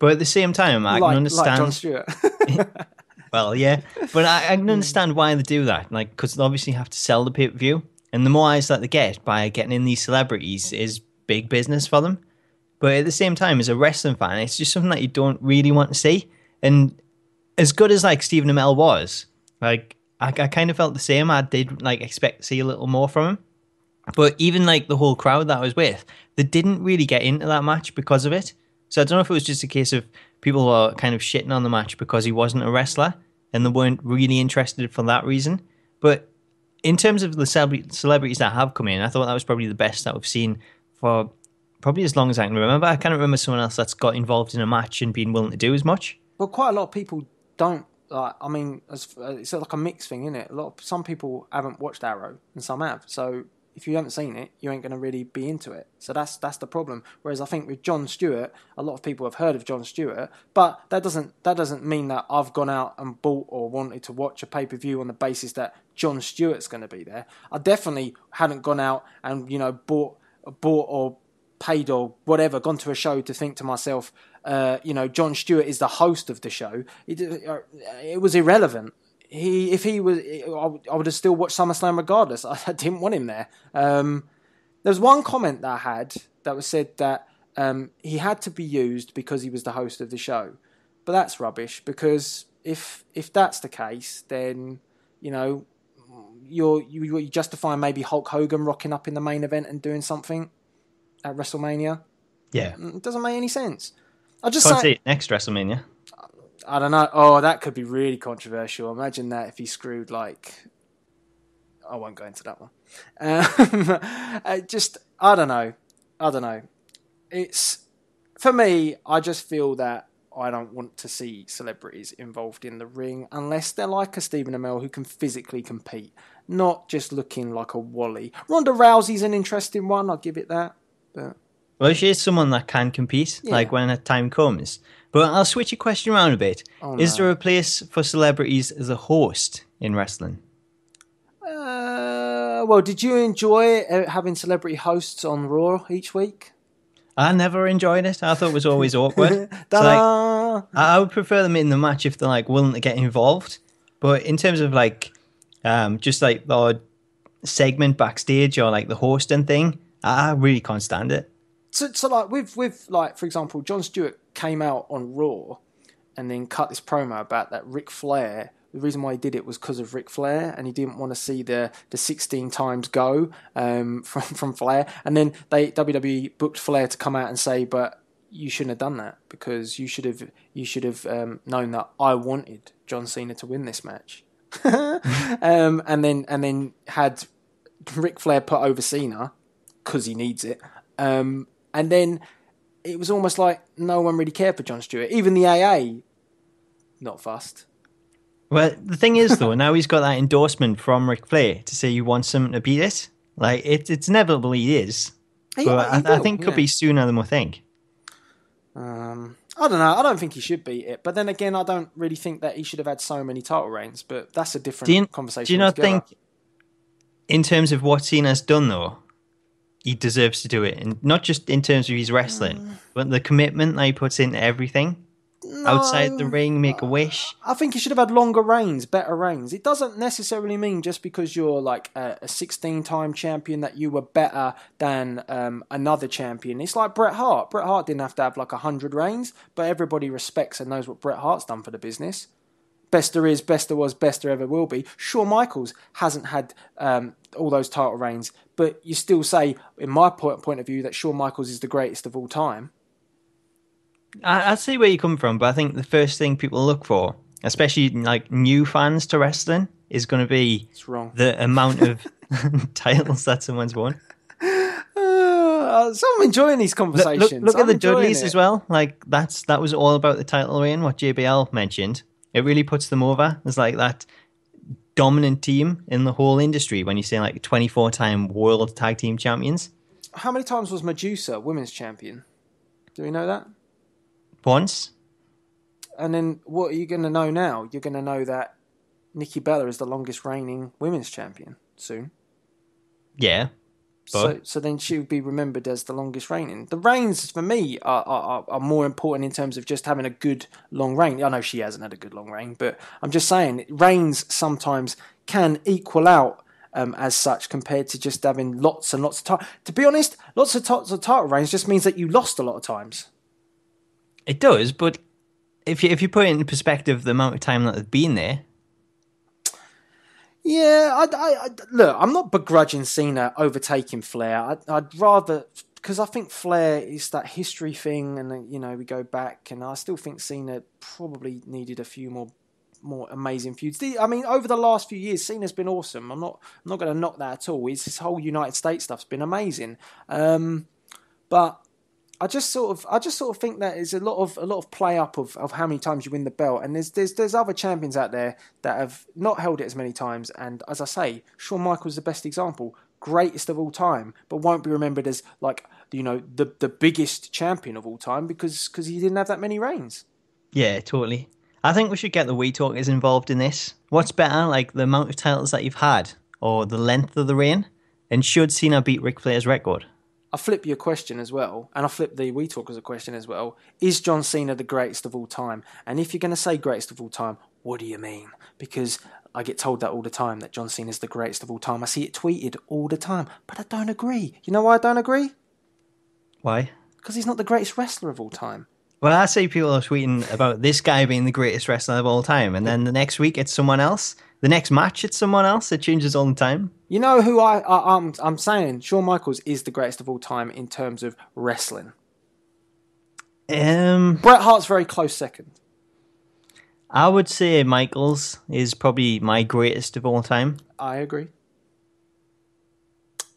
But at the same time, I like, can understand... Like Jon Stewart. Well, yeah. But I, I can understand why they do that. Like, because they obviously have to sell the pay-per-view. And the more eyes that they get by getting in these celebrities is big business for them. But at the same time, as a wrestling fan, it's just something that you don't really want to see. And as good as, like, Stephen Amell was, like... I, I kind of felt the same. I did like expect to see a little more from him. But even like the whole crowd that I was with, they didn't really get into that match because of it. So I don't know if it was just a case of people were kind of shitting on the match because he wasn't a wrestler and they weren't really interested for that reason. But in terms of the celebrities that have come in, I thought that was probably the best that we've seen for probably as long as I can remember. I can't remember someone else that's got involved in a match and been willing to do as much. Well, quite a lot of people don't. Like, I mean, it's like a mixed thing, isn't it? A lot of, some people haven't watched Arrow, and some have. So if you haven't seen it, you ain't going to really be into it. So that's that's the problem. Whereas I think with Jon Stewart, a lot of people have heard of Jon Stewart, but that doesn't that doesn't mean that I've gone out and bought or wanted to watch a pay-per-view on the basis that Jon Stewart's going to be there. I definitely hadn't gone out and, you know, bought bought or paid or whatever, gone to a show to think to myself, Uh, you know, Jon Stewart is the host of the show. It, uh, it was irrelevant. He, if he was, I would, I would have still watched SummerSlam regardless. I, I didn't want him there. Um, there was one comment that I had that was said that um, he had to be used because he was the host of the show, but that's rubbish. Because if if that's the case, then you know you're you, you justify maybe Hulk Hogan rocking up in the main event and doing something at WrestleMania. Yeah, it doesn't make any sense. I just can't say, see it next WrestleMania. I don't know. Oh, that could be really controversial. Imagine that if he screwed like. I won't go into that one. Um, I just I don't know. I don't know. It's for me. I just feel that I don't want to see celebrities involved in the ring unless they're like a Stephen Amell who can physically compete, not just looking like a Wally. Ronda Rousey's an interesting one. I'll give it that, but. Well, she is someone that can compete, yeah. Like when a time comes. But I'll switch your question around a bit. Oh, no. Is there a place for celebrities as a host in wrestling? Uh, well, did you enjoy having celebrity hosts on Raw each week? I never enjoyed it. I thought it was always awkward. So, like, I would prefer them in the match if they're like willing to get involved. But in terms of like um, just like the odd segment backstage or like the hosting thing, I really can't stand it. So, so like with with like for example, Jon Stewart came out on Raw, and then cut this promo about that Ric Flair. The reason why he did it was because of Ric Flair, and he didn't want to see the the sixteen times go um, from from Flair. And then they W W E booked Flair to come out and say, "But you shouldn't have done that because you should have you should have um, known that I wanted John Cena to win this match." um, and then and then had Ric Flair put over Cena because he needs it. Um, And then it was almost like no one really cared for Jon Stewart. Even the A A, not fussed. Well, the thing is, though, now he's got that endorsement from Ric Flair to say you want something to beat it. Like, it, it's inevitable he is. He, but he I, will, I think it yeah. could be sooner than we think. Um, I don't know. I don't think he should beat it. But then again, I don't really think that he should have had so many title reigns. But that's a different do you, conversation. Do you not together. think, in terms of what Cena's done, though, he deserves to do it, and not just in terms of his wrestling, mm. but the commitment that he puts into everything no, outside the ring, make a wish. I think he should have had longer reigns, better reigns. It doesn't necessarily mean just because you're like a sixteen-time champion that you were better than um, another champion. It's like Bret Hart. Bret Hart didn't have to have like one hundred reigns, but everybody respects and knows what Bret Hart's done for the business. Best there is, best there was, best there ever will be. Shawn Michaels hasn't had um, all those title reigns, but you still say, in my point, point of view, that Shawn Michaels is the greatest of all time. I, I see where you come from, but I think the first thing people look for, especially like new fans to wrestling, is going to be the amount of titles that someone's won. Uh, so I'm enjoying these conversations. Look, look, look at the Dudleys it. as well. Like that's that was all about the title reign, what J B L mentioned. It really puts them over as like that dominant team in the whole industry when you say like twenty-four time world tag team champions. How many times was Medusa women's champion? Do we know that? Once. And then what are you going to know now? You're going to know that Nikki Bella is the longest reigning women's champion soon. Yeah. So, so then she would be remembered as the longest reigning. The reigns, for me, are, are, are more important in terms of just having a good long reign. I know she hasn't had a good long reign, but I'm just saying reigns sometimes can equal out um, as such compared to just having lots and lots of time. To be honest, lots of lots of title reigns just means that you lost a lot of times. It does, but if you, if you put it in perspective, the amount of time that they've been there. Yeah, I, I, I, look, I'm not begrudging Cena overtaking Flair. I, I'd rather, because I think Flair is that history thing, and you know we go back, and I still think Cena probably needed a few more, more amazing feuds. I mean, over the last few years, Cena's been awesome. I'm not, I'm not going to knock that at all. It's, this whole United States stuff's been amazing, um, but I just sort of, I just sort of think that is a lot of, a lot of play up of, of how many times you win the belt, and there's, there's, there's other champions out there that have not held it as many times, and as I say, Shawn Michaels is the best example, greatest of all time, but won't be remembered as like, you know, the, the biggest champion of all time because, because he didn't have that many reigns. Yeah, totally. I think we should get the Wii Talkers involved in this. What's better, like the amount of titles that you've had, or the length of the reign, and should Cena beat Ric Flair's record? I flip your question as well, and I flip the We Talkers a question as well. Is John Cena the greatest of all time? And if you're going to say greatest of all time, what do you mean? Because I get told that all the time, that John Cena's the greatest of all time. I see it tweeted all the time, but I don't agree. You know why I don't agree? Why? Because he's not the greatest wrestler of all time. Well, I see people are tweeting about this guy being the greatest wrestler of all time, and then the next week it's someone else. The next match, it's someone else. It changes all the time. You know who I, I, I'm I'm saying? Shawn Michaels is the greatest of all time in terms of wrestling. Um, Bret Hart's very close second. I would say Michaels is probably my greatest of all time. I agree.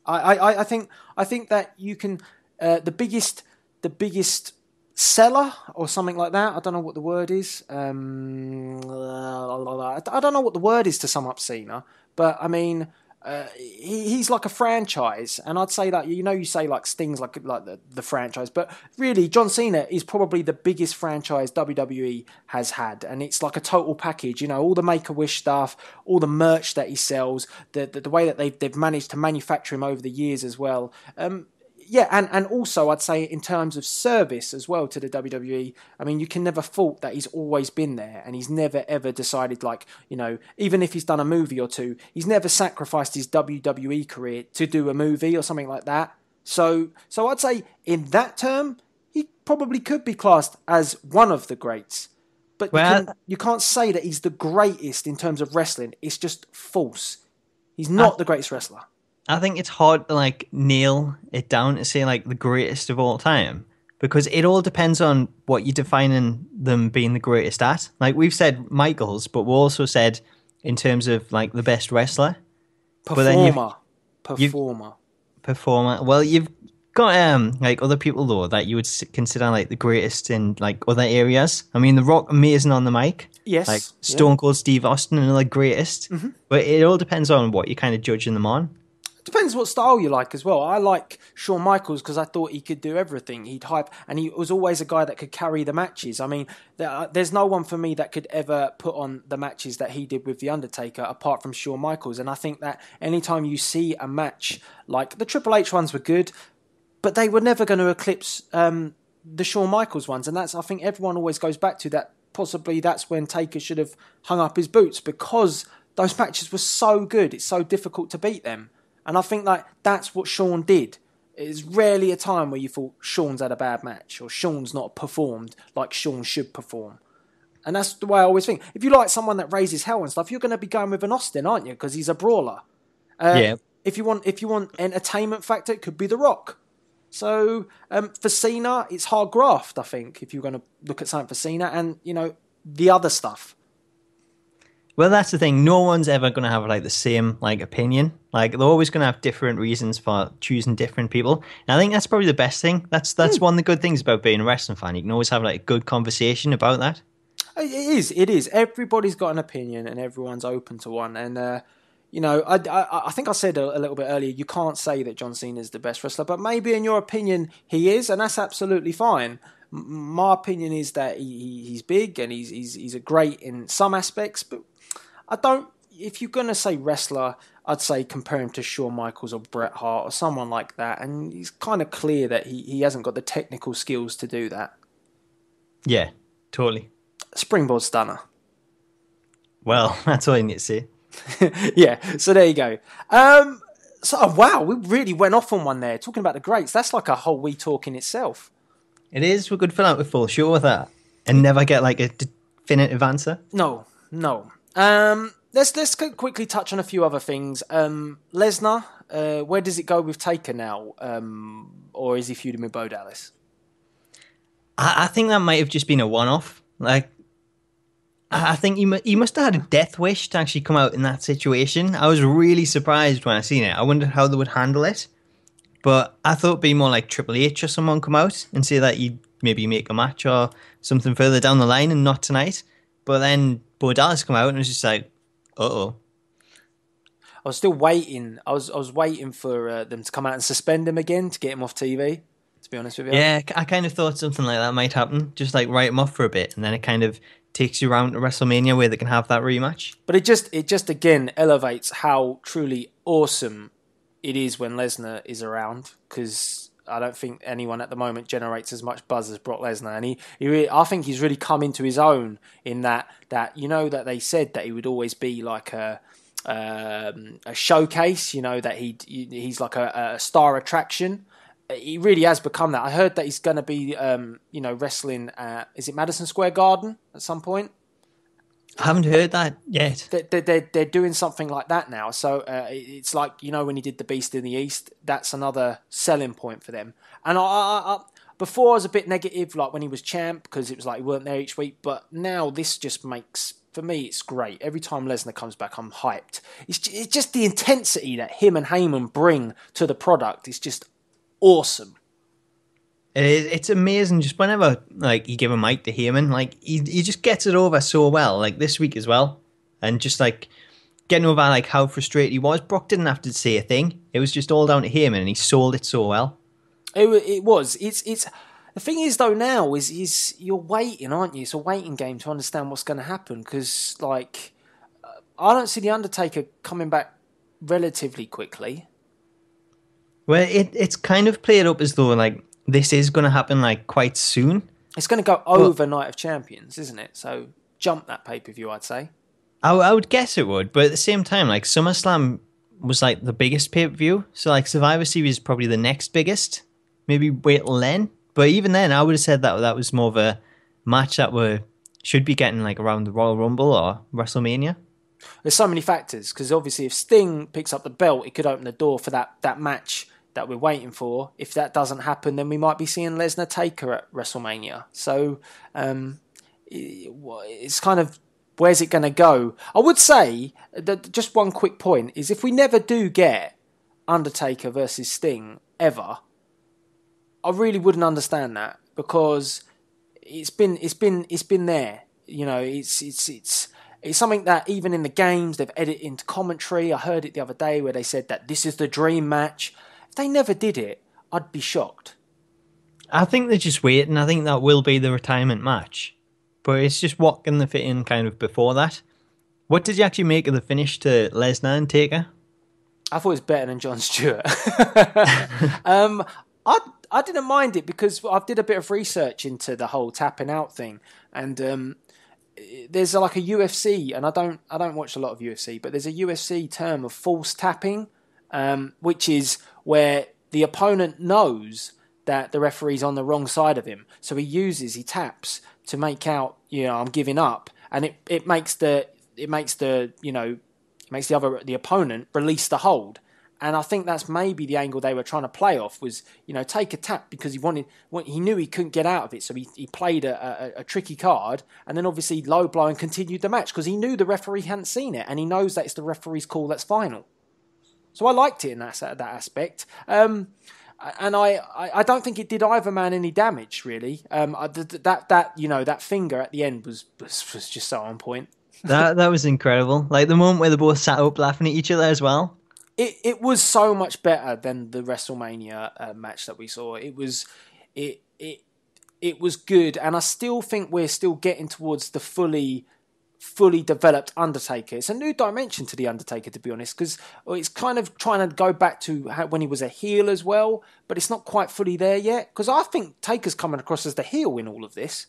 I, I, I think I think that you can uh, the biggest the biggest. seller or something like that. I don't know what the word is. Um, I don't know what the word is to sum up Cena, but I mean, uh, he, he's like a franchise, and I'd say that, you know, you say like Sting's like like the, the franchise, but really John Cena is probably the biggest franchise W W E has had, and it's like a total package. You know, all the Make-A-Wish stuff, all the merch that he sells, the the, the way that they've they've managed to manufacture him over the years as well. Um, Yeah, and, and also I'd say in terms of service as well to the W W E, I mean, you can never fault that he's always been there, and he's never, ever decided, like, you know, even if he's done a movie or two, he's never sacrificed his W W E career to do a movie or something like that. So so I'd say in that term, he probably could be classed as one of the greats. But well, you, can, you can't say that he's the greatest in terms of wrestling. It's just false. He's not I- the greatest wrestler. I think it's hard to, like, nail it down to say, like, the greatest of all time, because it all depends on what you're defining them being the greatest at. Like, we've said Michaels, but we also said in terms of, like, the best wrestler. Performer. But then you've, performer. You've, performer. Well, you've got, um like, other people, though, that you would consider, like, the greatest in, like, other areas. I mean, The Rock, amazing on the mic. Yes. Like, Stone yeah. Cold Steve Austin, another greatest. Mm-hmm. But it all depends on what you're kind of judging them on. Depends what style you like as well. I like Shawn Michaels because I thought he could do everything. He'd hype, and he was always a guy that could carry the matches. I mean, there's no one for me that could ever put on the matches that he did with The Undertaker apart from Shawn Michaels. And I think that anytime you see a match, like the Triple H ones were good, but they were never going to eclipse um, the Shawn Michaels ones. And that's, I think everyone always goes back to that. Possibly that's when Taker should have hung up his boots, because those matches were so good. It's so difficult to beat them. And I think like that's what Shawn did. It's rarely a time where you thought Shawn's had a bad match or Shawn's not performed like Shawn should perform. And that's the way I always think. If you like someone that raises hell and stuff, you're going to be going with an Austin, aren't you? Because he's a brawler. Uh, yeah. If you want, if you want entertainment factor, it could be The Rock. So um, for Cena, it's hard graft, I think, if you're going to look at something for Cena and, you know, the other stuff. Well, that's the thing. No one's ever going to have like the same like opinion. Like they're always going to have different reasons for choosing different people. And I think that's probably the best thing. That's that's mm. one of the good things about being a wrestling fan. You can always have like a good conversation about that. It is. It is. Everybody's got an opinion, and everyone's open to one. And uh, you know, I, I, I think I said a, a little bit earlier, you can't say that John Cena is the best wrestler, but maybe in your opinion he is, and that's absolutely fine. M- my opinion is that he, he's big and he's, he's, he's a great in some aspects, but I don't, if you're going to say wrestler, I'd say compare him to Shawn Michaels or Bret Hart or someone like that, and it's kind of clear that he, he hasn't got the technical skills to do that. Yeah, totally. Springboard stunner. Well, that's all you need to see. Yeah, so there you go. Um, so oh, wow, we really went off on one there, talking about the greats. That's like a whole wee talk in itself. It is. We could fill out with full show with that and never get like a definitive answer. No, no. Um, let's let's quickly touch on a few other things. Um, Lesnar, uh, where does it go with Taker now, um, or is he feuding with Bo Dallas? I, I think that might have just been a one-off. Like, I think he, mu- he must have had a death wish to actually come out in that situation. I was really surprised when I seen it. I wondered how they would handle it. But I thought it'd be more like Triple H or someone come out and say that you'd maybe make a match or something further down the line and not tonight. But then Bo Dallas come out and it was just like, uh-oh. I was still waiting. I was I was waiting for uh, them to come out and suspend him again to get him off T V, to be honest with you. Yeah, I kind of thought something like that might happen. Just like write him off for a bit and then it kind of takes you around to WrestleMania where they can have that rematch. But it just, it just again elevates how truly awesome it is when Lesnar is around, because I don't think anyone at the moment generates as much buzz as Brock Lesnar, and he, he really, I think he's really come into his own in that, that, you know, that they said that he would always be like a um, a showcase, you know, that he he's like a, a star attraction. He really has become that. I heard that he's going to be, um, you know, wrestling at, is it Madison Square Garden at some point? I haven't heard that yet. They're, they're, they're doing something like that now. So uh, it's like, you know, when he did the Beast in the East, that's another selling point for them. And I, I, I, before I was a bit negative, like when he was champ, because it was like he weren't there each week. But now this just makes, for me, it's great. Every time Lesnar comes back, I'm hyped. It's just, it's just the intensity that him and Heyman bring to the product. It's just awesome. It is, it's amazing. Just whenever like you give a mic to Heyman, like he, he just gets it over so well. Like this week as well, and just like getting over like how frustrated he was. Brock didn't have to say a thing. It was just all down to Heyman, and he sold it so well. It, it was. It's it's the thing is though now is is you're waiting, aren't you? It's a waiting game to understand what's going to happen, because like I don't see the Undertaker coming back relatively quickly. Well, it, it's kind of played up as though like this is going to happen like quite soon. It's going to go over but, Night of Champions, isn't it? So jump that pay-per-view, I'd say. I, I would guess it would, but at the same time, like SummerSlam was like the biggest pay-per-view, so like Survivor Series is probably the next biggest. Maybe wait till then. But even then, I would have said that that was more of a match that were should be getting like around the Royal Rumble or WrestleMania. There's so many factors, because obviously if Sting picks up the belt, it could open the door for that, that match that we're waiting for. If that doesn't happen, then we might be seeing Lesnar Taker at WrestleMania. So um, it's kind of, where's it going to go? I would say that just one quick point is if we never do get Undertaker versus Sting ever, I really wouldn't understand that, because it's been it's been it's been there. You know, it's it's it's. It's something that even in the games, they've edited into commentary. I heard it the other day where they said that this is the dream match. If they never did it, I'd be shocked. I think they're just waiting. I think that will be the retirement match. But it's just what can they fit in kind of before that. What did you actually make of the finish to Lesnar and Taker? I thought it was better than Jon Stewart. um, I I didn't mind it because I did a bit of research into the whole tapping out thing. And Um, there's like a U F C, and I don't I don't watch a lot of U F C, but there's a U F C term of false tapping, um, which is where the opponent knows that the referee's on the wrong side of him, so he uses he taps to make out, you know, I'm giving up, and it, it makes the it makes the you know it makes the other the opponent release the hold. And I think that's maybe the angle they were trying to play off was, you know, take a tap because he wanted, he knew he couldn't get out of it. So he, he played a, a, a tricky card, and then obviously low blow and continued the match because he knew the referee hadn't seen it, and he knows that it's the referee's call that's final. So I liked it in that, that aspect. Um, and I, I, I don't think it did either man any damage, really. Um, I, that, that, you know, that finger at the end was was, was just so on point. That that was incredible. Like the moment where they both sat up laughing at each other as well. It it was so much better than the WrestleMania uh, match that we saw. It was it it it was good, and I still think we're still getting towards the fully fully developed Undertaker. It's a new dimension to the Undertaker, to be honest, because it's kind of trying to go back to how, when he was a heel as well, but it's not quite fully there yet. Because I think Taker's coming across as the heel in all of this.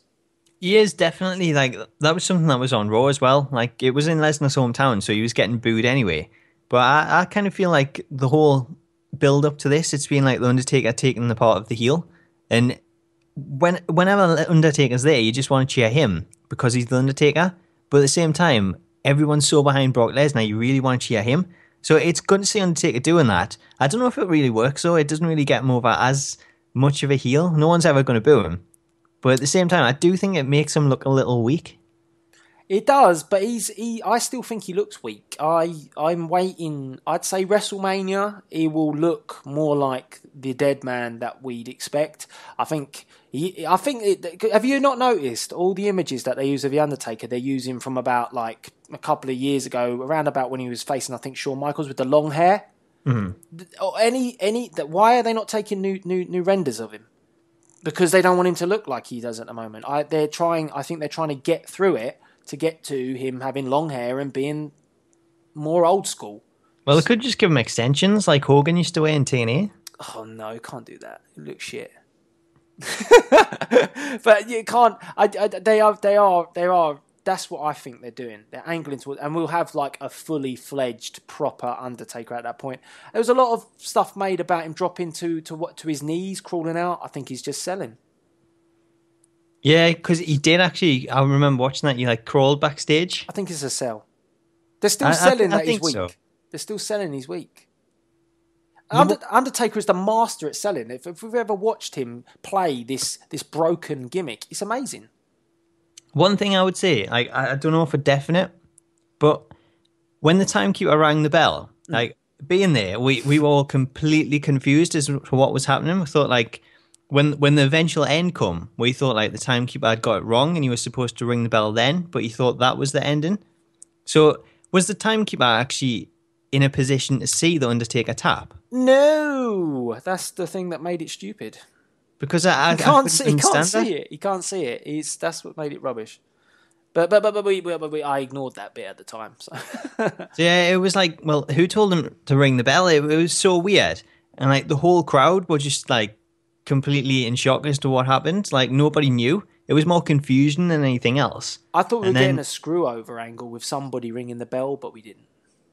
He is definitely, like, that was something that was on Raw as well. Like, it was in Lesnar's hometown, so he was getting booed anyway. But I, I kind of feel like the whole build-up to this, it's been like the Undertaker taking the part of the heel. And when whenever Undertaker's there, you just want to cheer him because he's the Undertaker. But at the same time, everyone's so behind Brock Lesnar, you really want to cheer him. So it's good to see Undertaker doing that. I don't know if it really works, though. It doesn't really get him over as much of a heel. No one's ever going to boo him. But at the same time, I do think it makes him look a little weak. It does, but he's he. I still think he looks weak. I I'm waiting. I'd say WrestleMania, he will look more like the dead man that we'd expect. I think. He, I think. It, have you not noticed all the images that they use of the Undertaker? They're using from about like a couple of years ago, around about when he was facing, I think, Shawn Michaels with the long hair. Mm-hmm. Or any any. Why are they not taking new new new renders of him? Because they don't want him to look like he does at the moment. I, they're trying. I think they're trying to get through it to get to him having long hair and being more old school. Well, they could just give him extensions like Hogan used to wear in T N A. Oh no, can't do that. It looks shit. But you can't. I, I, they are. They are. They are. That's what I think they're doing. They're angling towards, and we'll have like a fully fledged, proper Undertaker at that point. There was a lot of stuff made about him dropping to to what to his knees, crawling out. I think he's just selling. Yeah, because he did actually. I remember watching that. He like crawled backstage. I think it's a sell. They're still I, selling I, I that he's weak. So. They're still selling he's weak. Under, Undertaker is the master at selling. If, if we've ever watched him play this this broken gimmick, it's amazing. One thing I would say, like, I don't know for definite, but when the timekeeper rang the bell, like, being there, we, we were all completely confused as to what was happening. We thought, like, when when the eventual end come, we thought, like, the timekeeper had got it wrong and he was supposed to ring the bell then, but he thought that was the ending. So was the timekeeper actually in a position to see the Undertaker tap? No, that's the thing that made it stupid. Because I, I he can't, I see, he can't see it. He can't see it. He's, that's what made it rubbish. But but but, but, we, but we, I ignored that bit at the time. So. So yeah, it was like, well, who told him to ring the bell? It, it was so weird, and like the whole crowd were just like completely in shock as to what happened. Like nobody knew. It was more confusion than anything else. I thought we were and getting then, a screw over angle with somebody ringing the bell, but we didn't.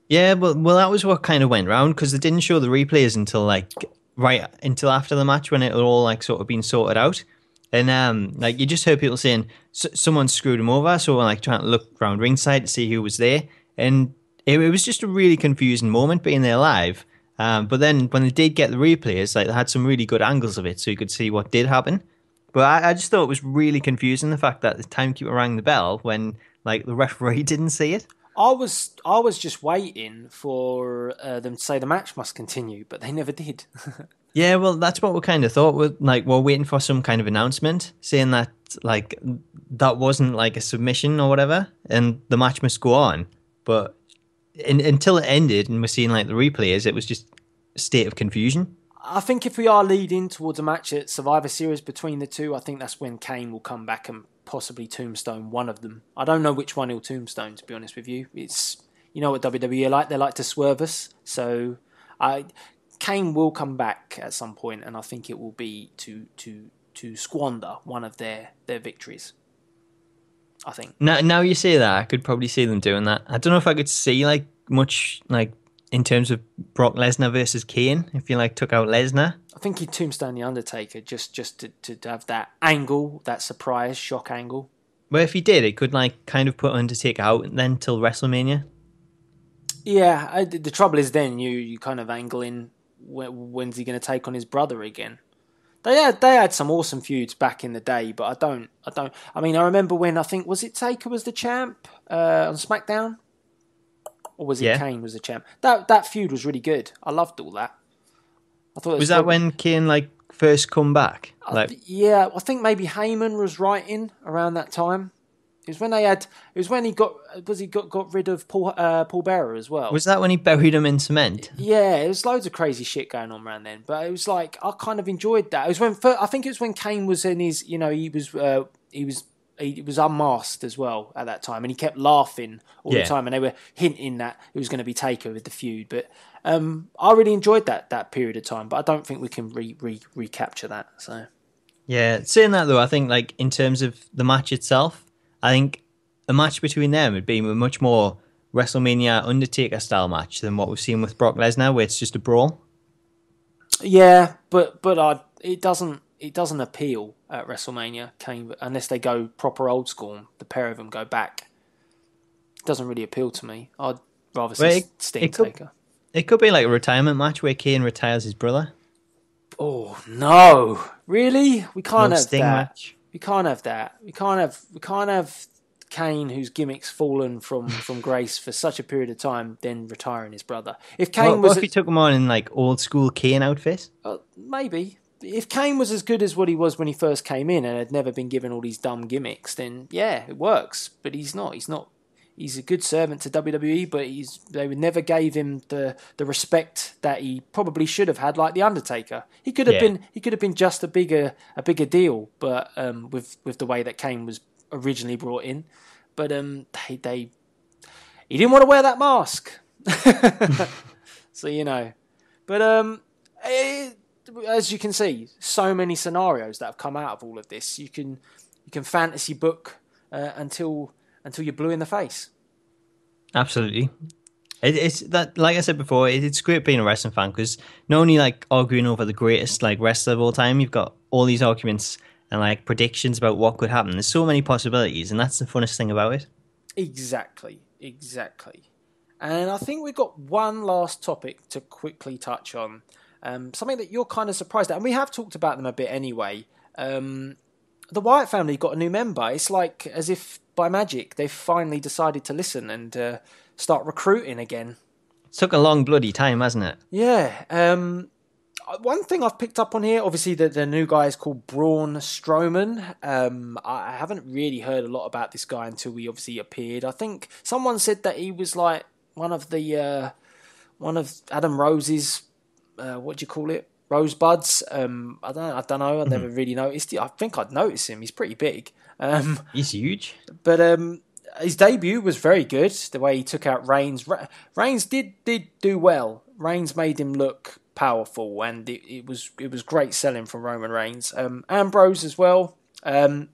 Yeah, but well, that was what kind of went round because they didn't show the replays until like. Right until after the match when it had all like sort of been sorted out, and um, like you just heard people saying someone screwed him over, so we're like trying to look around ringside to see who was there, and it, it was just a really confusing moment being there live. Um, but then when they did get the replays, like they had some really good angles of it, so you could see what did happen. But I, I just thought it was really confusing the fact that the timekeeper rang the bell when like the referee didn't see it. I was I was just waiting for uh, them to say the match must continue, but they never did. Yeah, well, that's what we kind of thought. We're, like, we're waiting for some kind of announcement saying that like that wasn't like a submission or whatever, and the match must go on. But in, until it ended, and we're seeing like the replays, it was just a state of confusion. I think if we are leading towards a match at Survivor Series between the two, I think that's when Kane will come back and possibly tombstone one of them. I don't know which one he'll tombstone, to be honest with you. It's, you know what W W E are like, they like to swerve us. So I Kane will come back at some point, and I think it will be to to to squander one of their their victories, I think. Now, now you say that, I could probably see them doing that. I don't know if I could see like much like in terms of Brock Lesnar versus Kane, if you like took out Lesnar. I think he'd tombstone the Undertaker just, just to, to, to have that angle, that surprise, shock angle. Well, if he did, it could like kind of put Undertaker out and then till WrestleMania. Yeah, I, the trouble is then you you kind of angling when, when's he going to take on his brother again? They had they had some awesome feuds back in the day, but I don't I don't I mean I remember when I think was it Taker was the champ uh, on SmackDown. Or was it yeah. Kane was the champ? That that feud was really good. I loved all that. I thought it was, was that good. When Kane like first come back? Like... I th- yeah, I think maybe Heyman was writing around that time. It was when they had. It was when he got. Was he got, got rid of Paul uh, Paul Bearer as well? Was that when he buried him in cement? Yeah, there was loads of crazy shit going on around then. But it was like I kind of enjoyed that. It was when I think it was when Kane was in his. You know, he was uh, he was. He was unmasked as well at that time, and he kept laughing all yeah. the time. And they were hinting that it was going to be Taker with the feud. But um, I really enjoyed that that period of time. But I don't think we can re, re recapture that. So yeah, saying that though, I think like in terms of the match itself, I think a match between them would be a much more WrestleMania Undertaker style match than what we've seen with Brock Lesnar, where it's just a brawl. Yeah, but but I it doesn't. It doesn't appeal at WrestleMania, Kane, unless they go proper old school. The pair of them go back. It doesn't really appeal to me. I'd rather see well, Sting it could, Taker. It could be like a retirement match where Kane retires his brother. Oh no! Really? We can't no have Sting that. Match. We can't have that. We can't have. We can't have Kane, whose gimmick's fallen from from grace for such a period of time, then retiring his brother. If Kane well, was, what if he took him on in like old school Kane outfit? Uh, maybe. If Kane was as good as what he was when he first came in and had never been given all these dumb gimmicks, then yeah, it works. But he's not. He's not. He's a good servant to W W E, but he's they never gave him the the respect that he probably should have had, like the Undertaker. He could have yeah. been. He could have been just a bigger a bigger deal, but um, with with the way that Kane was originally brought in, but um, they they he didn't want to wear that mask, so you know, but um. It, as you can see, so many scenarios that have come out of all of this. You can you can fantasy book uh, until until you're blue in the face. Absolutely, it, it's that. Like I said before, it, it's great being a wrestling fan because not only like arguing over the greatest like wrestler of all time, you've got all these arguments and like predictions about what could happen. There's so many possibilities, and that's the funnest thing about it. Exactly, exactly. And I think we've got one last topic to quickly touch on. Um, something that you're kind of surprised at, and we have talked about them a bit anyway. Um, the Wyatt family got a new member. It's like as if by magic they've finally decided to listen and uh, start recruiting again. It took a long bloody time, hasn't it? Yeah. Um, one thing I've picked up on here, obviously the, the new guy is called Braun Strowman. Um, I haven't really heard a lot about this guy until we obviously appeared. I think someone said that he was like one of the uh, one of Adam Rose's. Uh, what do you call it? Rosebuds. Um, I don't. I don't know. I never mm-hmm. really noticed it. I think I'd notice him. He's pretty big. Um, He's huge. But um, his debut was very good. The way he took out Reigns. Re- Reigns did did do well. Reigns made him look powerful, and it, it was it was great selling from Roman Reigns. Um, Ambrose as well. Um,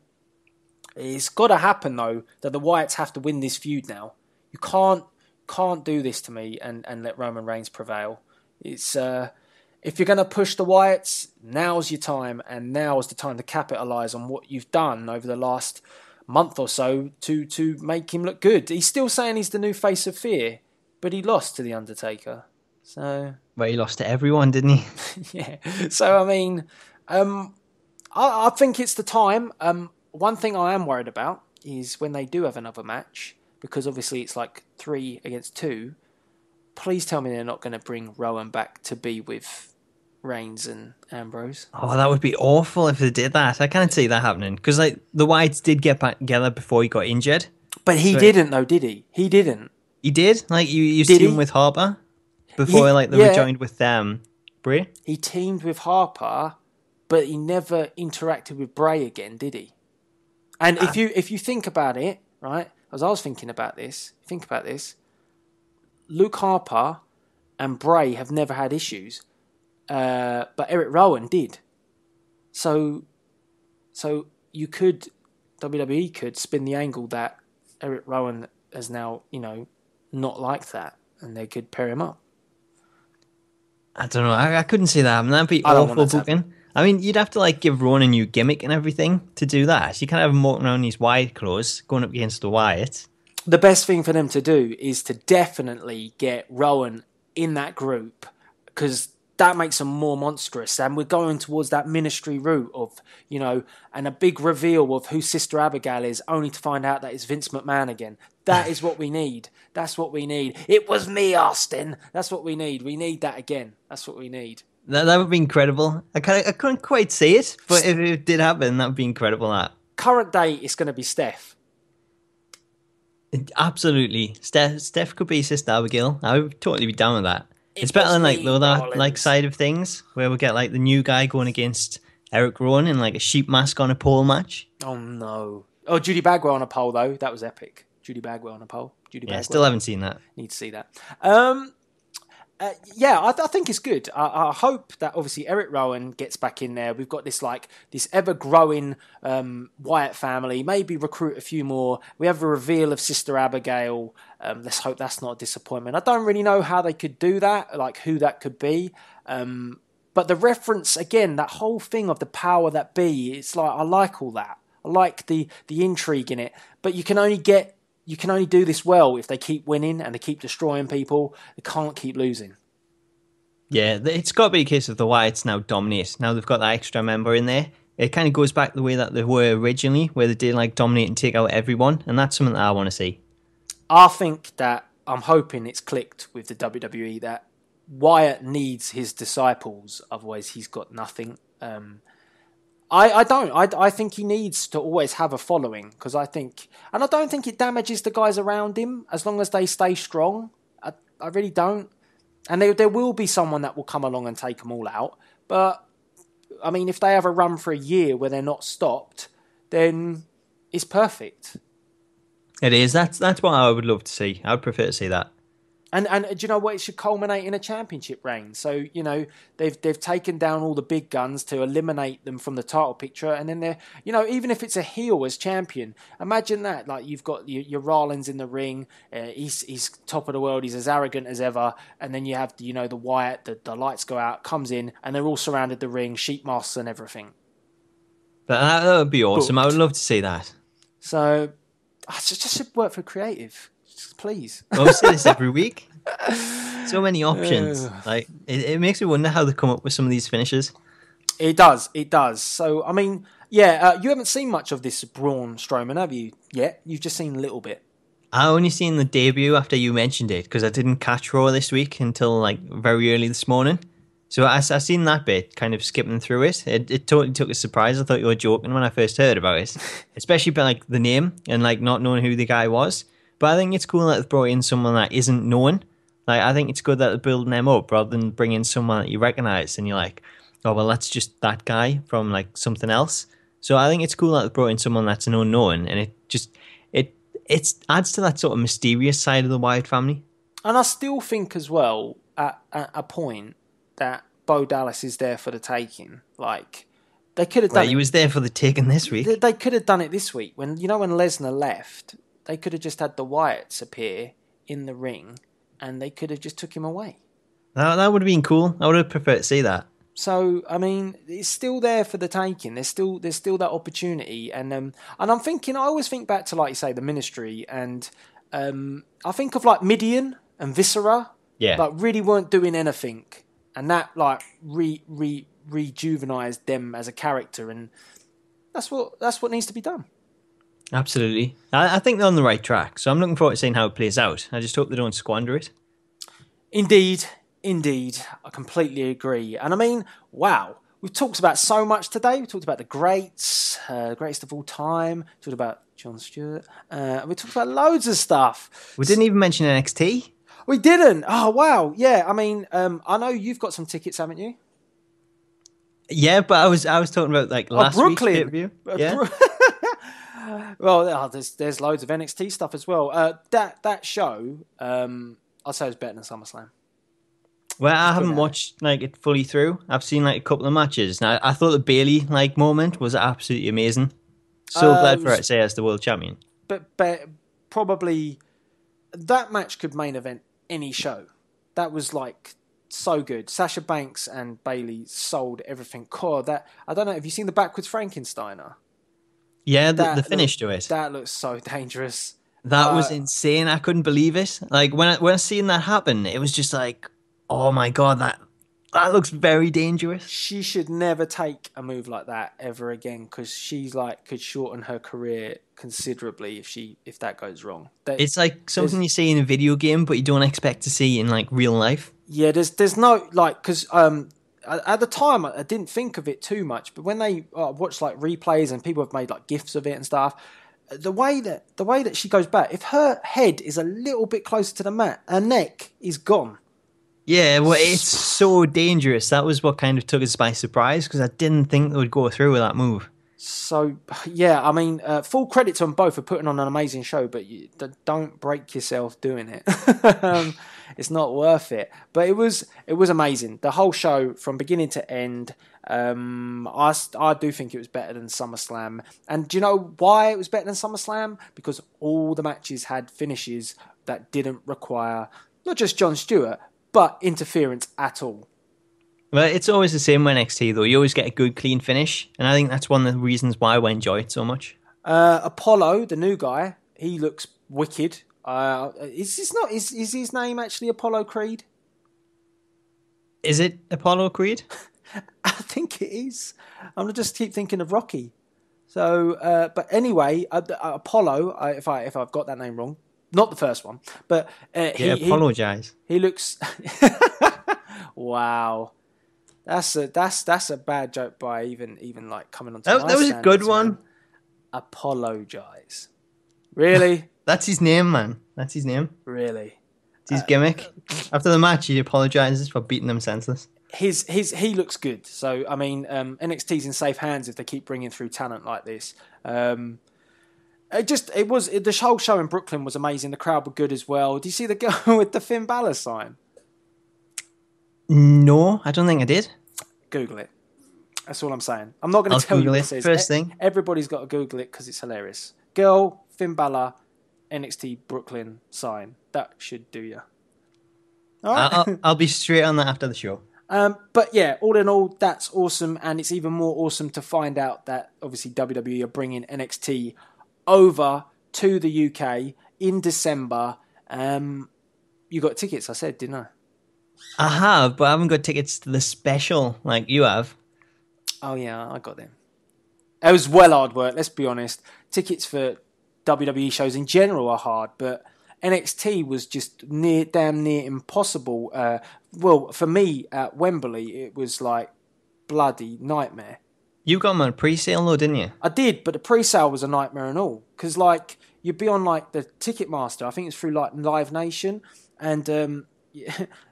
it's got to happen though that the Wyatts have to win this feud now. You can't can't do this to me and, and let Roman Reigns prevail. It's uh, if you're going to push the Wyatts, now's your time, and now's the time to capitalise on what you've done over the last month or so to to make him look good. He's still saying he's the new face of fear, but he lost to the Undertaker. So, well, he lost to everyone, didn't he? yeah. So I mean, um, I, I think it's the time. Um, one thing I am worried about is when they do have another match, because obviously it's like three against two. Please tell me they're not going to bring Rowan back to be with Reigns and Ambrose. Oh, that would be awful if they did that. I can't see that happening. Because like the Wyatts did get back together before he got injured. But he so didn't, though, did he? He didn't. He did? Like, you, you did teamed he? with Harper before he, like they yeah. were joined with um, Bray? He teamed with Harper, but he never interacted with Bray again, did he? And ah. if you if you think about it, right, as I was thinking about this, think about this, Luke Harper and Bray have never had issues, uh, but Eric Rowan did. So, so you could W W E could spin the angle that Eric Rowan is now, you know, not like that, and they could pair him up. I don't know. I, I couldn't see that. I mean, that'd be awful booking. I mean, you'd have to like give Rowan a new gimmick and everything to do that. You can't have him walking around these Wyatt clothes going up against the Wyatts. The best thing for them to do is to definitely get Rowan in that group, because that makes them more monstrous. And we're going towards that ministry route of, you know, and a big reveal of who Sister Abigail is, only to find out that it's Vince McMahon again. That is what we need. That's what we need. It was me, Austin. That's what we need. We need that again. That's what we need. That, that would be incredible. I, I couldn't quite see it, but if it did happen, that would be incredible. That. Current day, it's going to be Steph. Absolutely. Steph, Steph could be Sister Abigail. I would totally be down with that. It it's better than like the other like side of things where we get like the new guy going against Eric Rowan in like a sheep mask on a pole match. Oh no! Oh, Judy Bagwell on a pole though. That was epic. Judy Bagwell on a pole. Judy. Yeah, Bagwell. Still haven't seen that. Need to see that. Um, uh, yeah, I, I think it's good. I, I hope that obviously Eric Rowan gets back in there. We've got this like this ever growing um, Wyatt family. Maybe recruit a few more. We have a reveal of Sister Abigail. Um, let's hope that's not a disappointment. I don't really know how they could do that, like who that could be. Um, but the reference, again, that whole thing of the power that be, it's like, I like all that. I like the the intrigue in it. But you can only get, you can only do this well if they keep winning and they keep destroying people. They can't keep losing. Yeah, it's got to be a case of the Wyatts now dominate. Now they've got that extra member in there. It kind of goes back the way that they were originally, where they did like dominate and take out everyone. And that's something that I want to see. I think that I'm hoping it's clicked with the W W E that Wyatt needs his disciples. Otherwise, he's got nothing. Um, I, I don't. I, I think he needs to always have a following because I think, and I don't think it damages the guys around him as long as they stay strong. I, I really don't. And there, there will be someone that will come along and take them all out. But, I mean, if they have a run for a year where they're not stopped, then it's perfect. It is. That's that's what I would love to see. I would prefer to see that. And and do you know what? It should culminate in a championship reign. So you know they've they've taken down all the big guns to eliminate them from the title picture, and then they're you know even if it's a heel as champion, imagine that. Like you've got your, your Rollins in the ring. Uh, he's he's top of the world. He's as arrogant as ever. And then you have you know the Wyatt. The, the lights go out. Comes in, and they're all surrounded the ring, sheep masks and everything. But that, that would be awesome. Booked. I would love to see that. So. I just should work for creative, just please. Well, we see this every week. So many options. Like it, it makes me wonder how they come up with some of these finishes. It does. It does. So, I mean, yeah, uh, you haven't seen much of this Braun Strowman, have you? Yet you've just seen a little bit. I only seen the debut after you mentioned it because I didn't catch Raw this week until like very early this morning. So I, I seen that bit, kind of skipping through it. it. It totally took a surprise. I thought you were joking when I first heard about it, especially by like the name and like not knowing who the guy was. But I think it's cool that they've brought in someone that isn't known. Like I think it's good that they're building them up rather than bringing someone that you recognise and you're like, oh well, that's just that guy from like something else. So I think it's cool that they've brought in someone that's an unknown, and it just it it adds to that sort of mysterious side of the Wyatt family. And I still think as well at, at a point. That Bo Dallas is there for the taking. Like they could have done. Well, he was there for the taking this week. They, they could have done it this week when you know when Lesnar left, they could have just had the Wyatts appear in the ring, and they could have just took him away. That, that would have been cool. I would have preferred to see that. So I mean, it's still there for the taking. There's still there's still that opportunity, and um, and I'm thinking I always think back to like you say the ministry, and um, I think of like Midian and Viscera, yeah, like really weren't doing anything. And that like re re rejuvenized them as a character, and that's what that's what needs to be done. Absolutely, I, I think they're on the right track. So I'm looking forward to seeing how it plays out. I just hope they don't squander it. Indeed, indeed, I completely agree. And I mean, wow, we've talked about so much today. We talked about the greats, uh, the greatest of all time. We talked about Jon Stewart. Uh, we talked about loads of stuff. We didn't even mention N X T. We didn't. Oh, wow. Yeah, I mean, um, I know you've got some tickets, haven't you? Yeah, but I was I was talking about like last oh, Brooklyn. Week's interview. Yeah. Well, oh, there's there's loads of N X T stuff as well. Uh, that that show, um, I'd say it's better than SummerSlam. Well, I haven't watched like it fully through. I've seen like a couple of matches. Now, I thought the Bayley like moment was absolutely amazing. So uh, glad for it, say, as the world champion. But but probably that match could main event any show. That was like so good. Sasha Banks and Bayley sold everything. Core that I don't know. Have you seen the backwards Frankensteiner? Yeah, the, the finish looked, to it. That looks so dangerous. That uh, was insane. I couldn't believe it. Like when I when I seen that happen, it was just like, oh my god, that that looks very dangerous. She should never take a move like that ever again because she's like could shorten her career considerably if she if that goes wrong. That, it's like something you see in a video game, but you don't expect to see in like real life. Yeah, there's there's no like because um at the time I didn't think of it too much, but when they uh, watch like replays and people have made like gifs of it and stuff, the way that the way that she goes back, if her head is a little bit closer to the mat, her neck is gone. Yeah, well, it's so dangerous. That was what kind of took us by surprise, because I didn't think they would go through with that move. So, yeah, I mean, uh, full credit to them both for putting on an amazing show, but you, don't break yourself doing it. um, it's not worth it. But it was it was amazing. The whole show, from beginning to end, um, I, I do think it was better than SummerSlam. And do you know why it was better than SummerSlam? Because all the matches had finishes that didn't require not just Jon Stewart, but interference at all. Well, it's always the same with N X T, though. You always get a good, clean finish. And I think that's one of the reasons why I enjoy it so much. Uh, Apollo, the new guy, he looks wicked. Uh, is this not? Is, is his name actually Apollo Creed? Is it Apollo Creed? I think it is. I'm going to just keep thinking of Rocky. So, uh, but anyway, uh, uh, Apollo, uh, if, I, if I've got that name wrong, not the first one, but uh, he, yeah, apologise. He, he looks... Wow. That's a that's that's a bad joke by even even like coming on. That, that was a good one. Man. Apologize, really? That's his name, man. That's his name. Really? It's his uh, gimmick. After the match, he apologizes for beating them senseless. His his he looks good. So I mean, um, N X T's in safe hands if they keep bringing through talent like this. Um, it just it was it, the whole show in Brooklyn was amazing. The crowd were good as well. Do you see the girl with the Finn Balor sign? No, I don't think I did. Google it. That's all I'm saying. I'm not going to tell you what it says. First thing. Everybody's got to Google it because it's hilarious. Girl, Finn Balor, N X T Brooklyn sign. That should do you. All right. I'll, I'll be straight on that after the show. Um, but yeah, all in all, that's awesome. And it's even more awesome to find out that obviously W W E are bringing N X T over to the U K in December. Um, you got tickets, I said, didn't I? I have, but I haven't got tickets to the special like you have. Oh, yeah, I got them. It was well hard work, let's be honest. Tickets for W W E shows in general are hard, but N X T was just near, damn near impossible. Uh, well, for me at Wembley, it was like bloody nightmare. You got them on pre-sale though, didn't you? I did, but the pre-sale was a nightmare and all. Because like, you'd be on like the Ticketmaster, I think it's through like Live Nation, and... um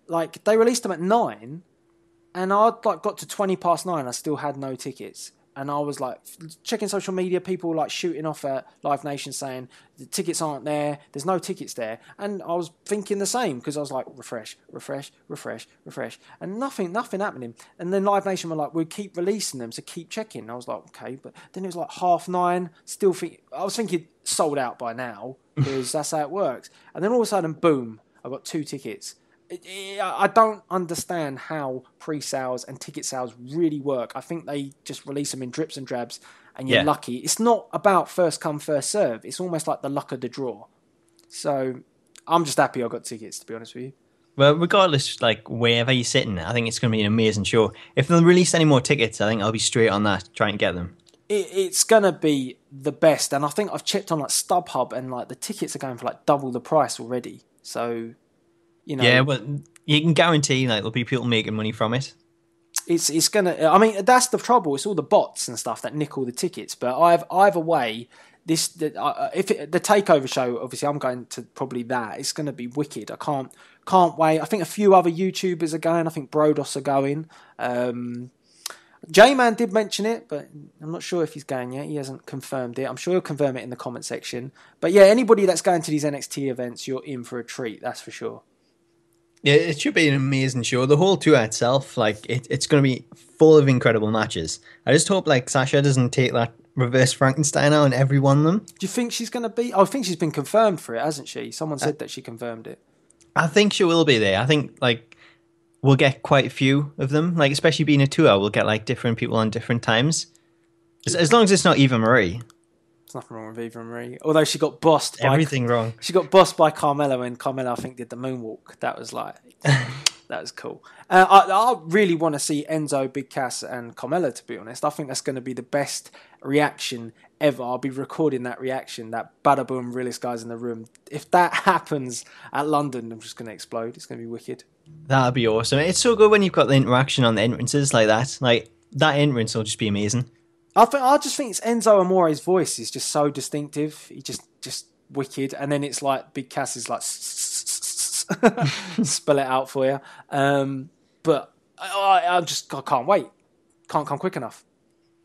like they released them at nine, and I like got to twenty past nine. I still had no tickets, and I was like checking social media. People like shooting off at Live Nation saying the tickets aren't there. There's no tickets there, and I was thinking the same because I was like refresh, refresh, refresh, refresh, and nothing, nothing happening. And then Live Nation were like, we'll keep releasing them, so keep checking. And I was like, okay, but then it was like half nine. Still think I was thinking sold out by now because that's how it works. And then all of a sudden, boom! I got two tickets. I don't understand how pre-sales and ticket sales really work. I think they just release them in drips and drabs, and you're yeah. lucky. It's not about first come, first serve. It's almost like the luck of the draw. So I'm just happy I got tickets, to be honest with you. Well, regardless, like wherever you're sitting, I think it's going to be an amazing show. If they release any more tickets, I think I'll be straight on that, try and get them. It, it's going to be the best. And I think I've checked on like StubHub, and like the tickets are going for like double the price already. So... You know, yeah, well, you can guarantee like there'll be people making money from it. It's it's gonna. I mean, that's the trouble. It's all the bots and stuff that nick all the tickets. But I've either way, this the, uh, if it, the takeover show. Obviously, I'm going to probably that. It's going to be wicked. I can't can't wait. I think a few other YouTubers are going. I think Brodos are going. Um, J-Man did mention it, but I'm not sure if he's going yet. He hasn't confirmed it. I'm sure he'll confirm it in the comment section. But yeah, anybody that's going to these N X T events, you're in for a treat. That's for sure. Yeah, it should be an amazing show. The whole tour itself, like, it, it's going to be full of incredible matches. I just hope, like, Sasha doesn't take that reverse Frankenstein out on every one of them. Do you think she's going to be... Oh, I think she's been confirmed for it, hasn't she? Someone said I, that she confirmed it. I think she will be there. I think, like, we'll get quite a few of them. Like, especially being a tour, we'll get, like, different people on different times. As, as long as it's not Eva Marie. There's nothing wrong with Eva Marie. Although she got bossed by... Everything wrong. She got bossed by Carmella when Carmella, I think, did the moonwalk. That was like... that was cool. Uh, I, I really want to see Enzo, Big Cass and Carmella, to be honest. I think that's going to be the best reaction ever. I'll be recording that reaction, that bada boom, realest guys in the room. If that happens at London, I'm just going to explode. It's going to be wicked. That'd be awesome. It's so good when you've got the interaction on the entrances like that. Like, that entrance will just be amazing. I think I just think it's Enzo Amore's voice is just so distinctive. He just just wicked, and then it's like Big Cass is like spell it out for you. Um, but I, I just I can't wait. Can't come quick enough.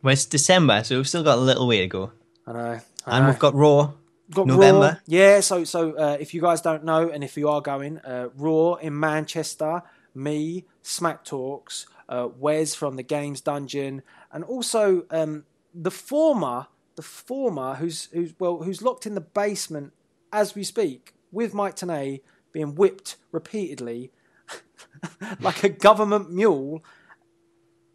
Well, it's December, so we've still got a little way to go. I know. I and know. We've got Raw. Got November. Raw. Yeah, so so uh, if you guys don't know, and if you are going, uh, Raw in Manchester, me, Smack Talks, uh, Wes from the Games Dungeon, and also um, the former, the former who's who's well who's locked in the basement as we speak with Mike Tenay being whipped repeatedly like a government mule.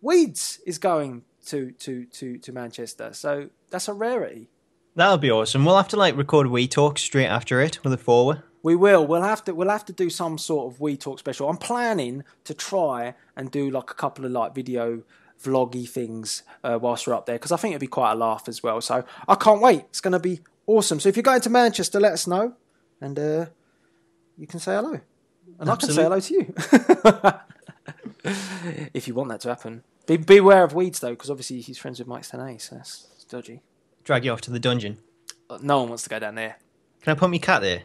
Weeds is going to to to to Manchester, so that's a rarity. That'll be awesome. We'll have to like record We Talk straight after it with a forward. We will. We'll have to. We'll have to do some sort of We Talk special. I'm planning to try and do like a couple of like video vloggy things uh, whilst we're up there, because I think it'd be quite a laugh as well. So I can't wait. It's going to be awesome. So if you're going to Manchester, let us know, and uh, you can say hello, and absolutely. I can say hello to you if you want that to happen. Be beware of Weeds though, because obviously he's friends with Mike Stenay, so that's dodgy. Drag you off to the dungeon. No one wants to go down there. Can I put my cat there?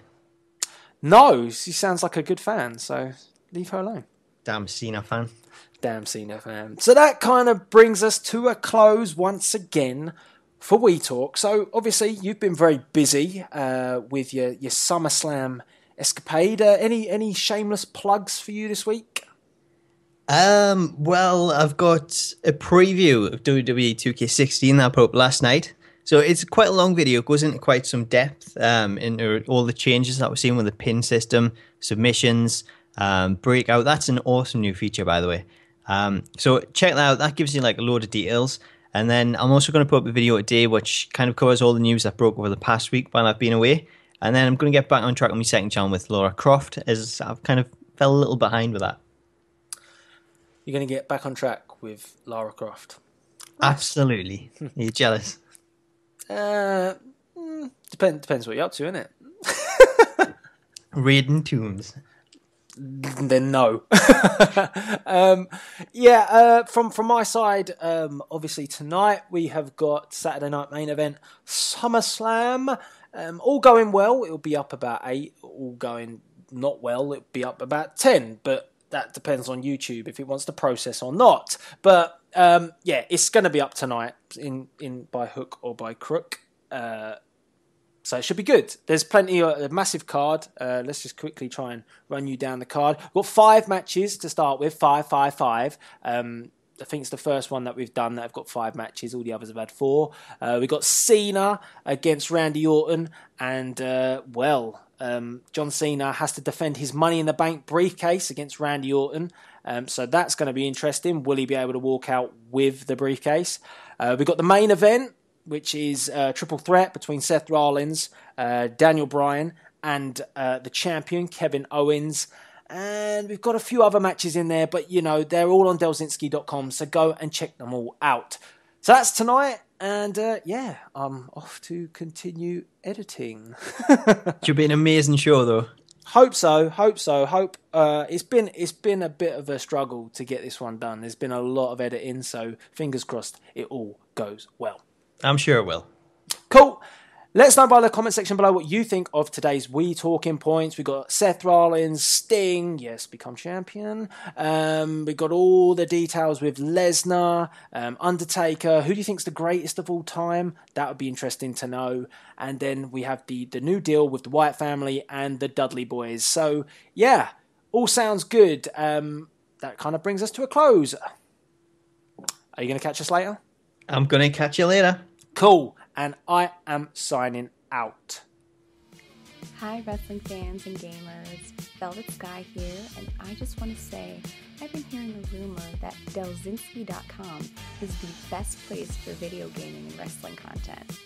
No, she sounds like a good fan, so leave her alone. Damn Cena fan. Damn Cena fan. So that kind of brings us to a close once again for We Talk. So obviously you've been very busy uh, with your, your SummerSlam escapade. Uh, any any shameless plugs for you this week? Um. Well, I've got a preview of W W E two K sixteen that I put up last night. So it's quite a long video. It goes into quite some depth um, into all the changes that we're seeing with the pin system, submissions, um, breakout. That's an awesome new feature, by the way. Um, so check that out. That gives you like a load of details. And then I'm also going to put up a video today, which kind of covers all the news that broke over the past week while I've been away. And then I'm going to get back on track on my second channel with Laura Croft, as I've kind of fell a little behind with that. You're going to get back on track with Laura Croft. Nice. Absolutely. You're jealous. Uh, depend, depends what you're up to, innit? Raiding tombs. Then no. um, yeah, uh, from, from my side, um, obviously tonight we have got Saturday night main event, SummerSlam. Um, all going well, it'll be up about eight. All going not well, it'll be up about ten. But that depends on YouTube if it wants to process or not. But um, yeah, it's going to be up tonight in, in by hook or by crook. Uh, so it should be good. There's plenty of a massive card. Uh, let's just quickly try and run you down the card. We've got five matches to start with, five, five, five. Um, I think it's the first one that we've done that have got five matches. All the others have had four. Uh, we've got Cena against Randy Orton. And, uh, well... Um, John Cena has to defend his Money in the Bank briefcase against Randy Orton. Um, so that's going to be interesting. Will he be able to walk out with the briefcase? Uh, we've got the main event, which is a uh, triple threat between Seth Rollins, uh, Daniel Bryan, and uh, the champion, Kevin Owens. And we've got a few other matches in there, but, you know, they're all on delzinski dot com, so go and check them all out. So that's tonight. And, uh, yeah, I'm off to continue editing. Should be an amazing show, though. Hope so, hope so, hope. Uh, it's been it's been a bit of a struggle to get this one done. There's been a lot of editing, so fingers crossed it all goes well. I'm sure it will. Cool. Let us know by the comment section below what you think of today's We Talking Points. We've got Seth Rollins, Sting, yes, become champion. Um, we've got all the details with Lesnar, um, Undertaker. Who do you think's the greatest of all time? That would be interesting to know. And then we have the, the new deal with the Wyatt family and the Dudley Boyz. So, yeah, all sounds good. Um, that kind of brings us to a close. Are you going to catch us later? I'm going to catch you later. Cool. And I am signing out. Hi, wrestling fans and gamers. Velvet Sky here, and I just want to say I've been hearing a rumor that delzinski dot com is the best place for video gaming and wrestling content.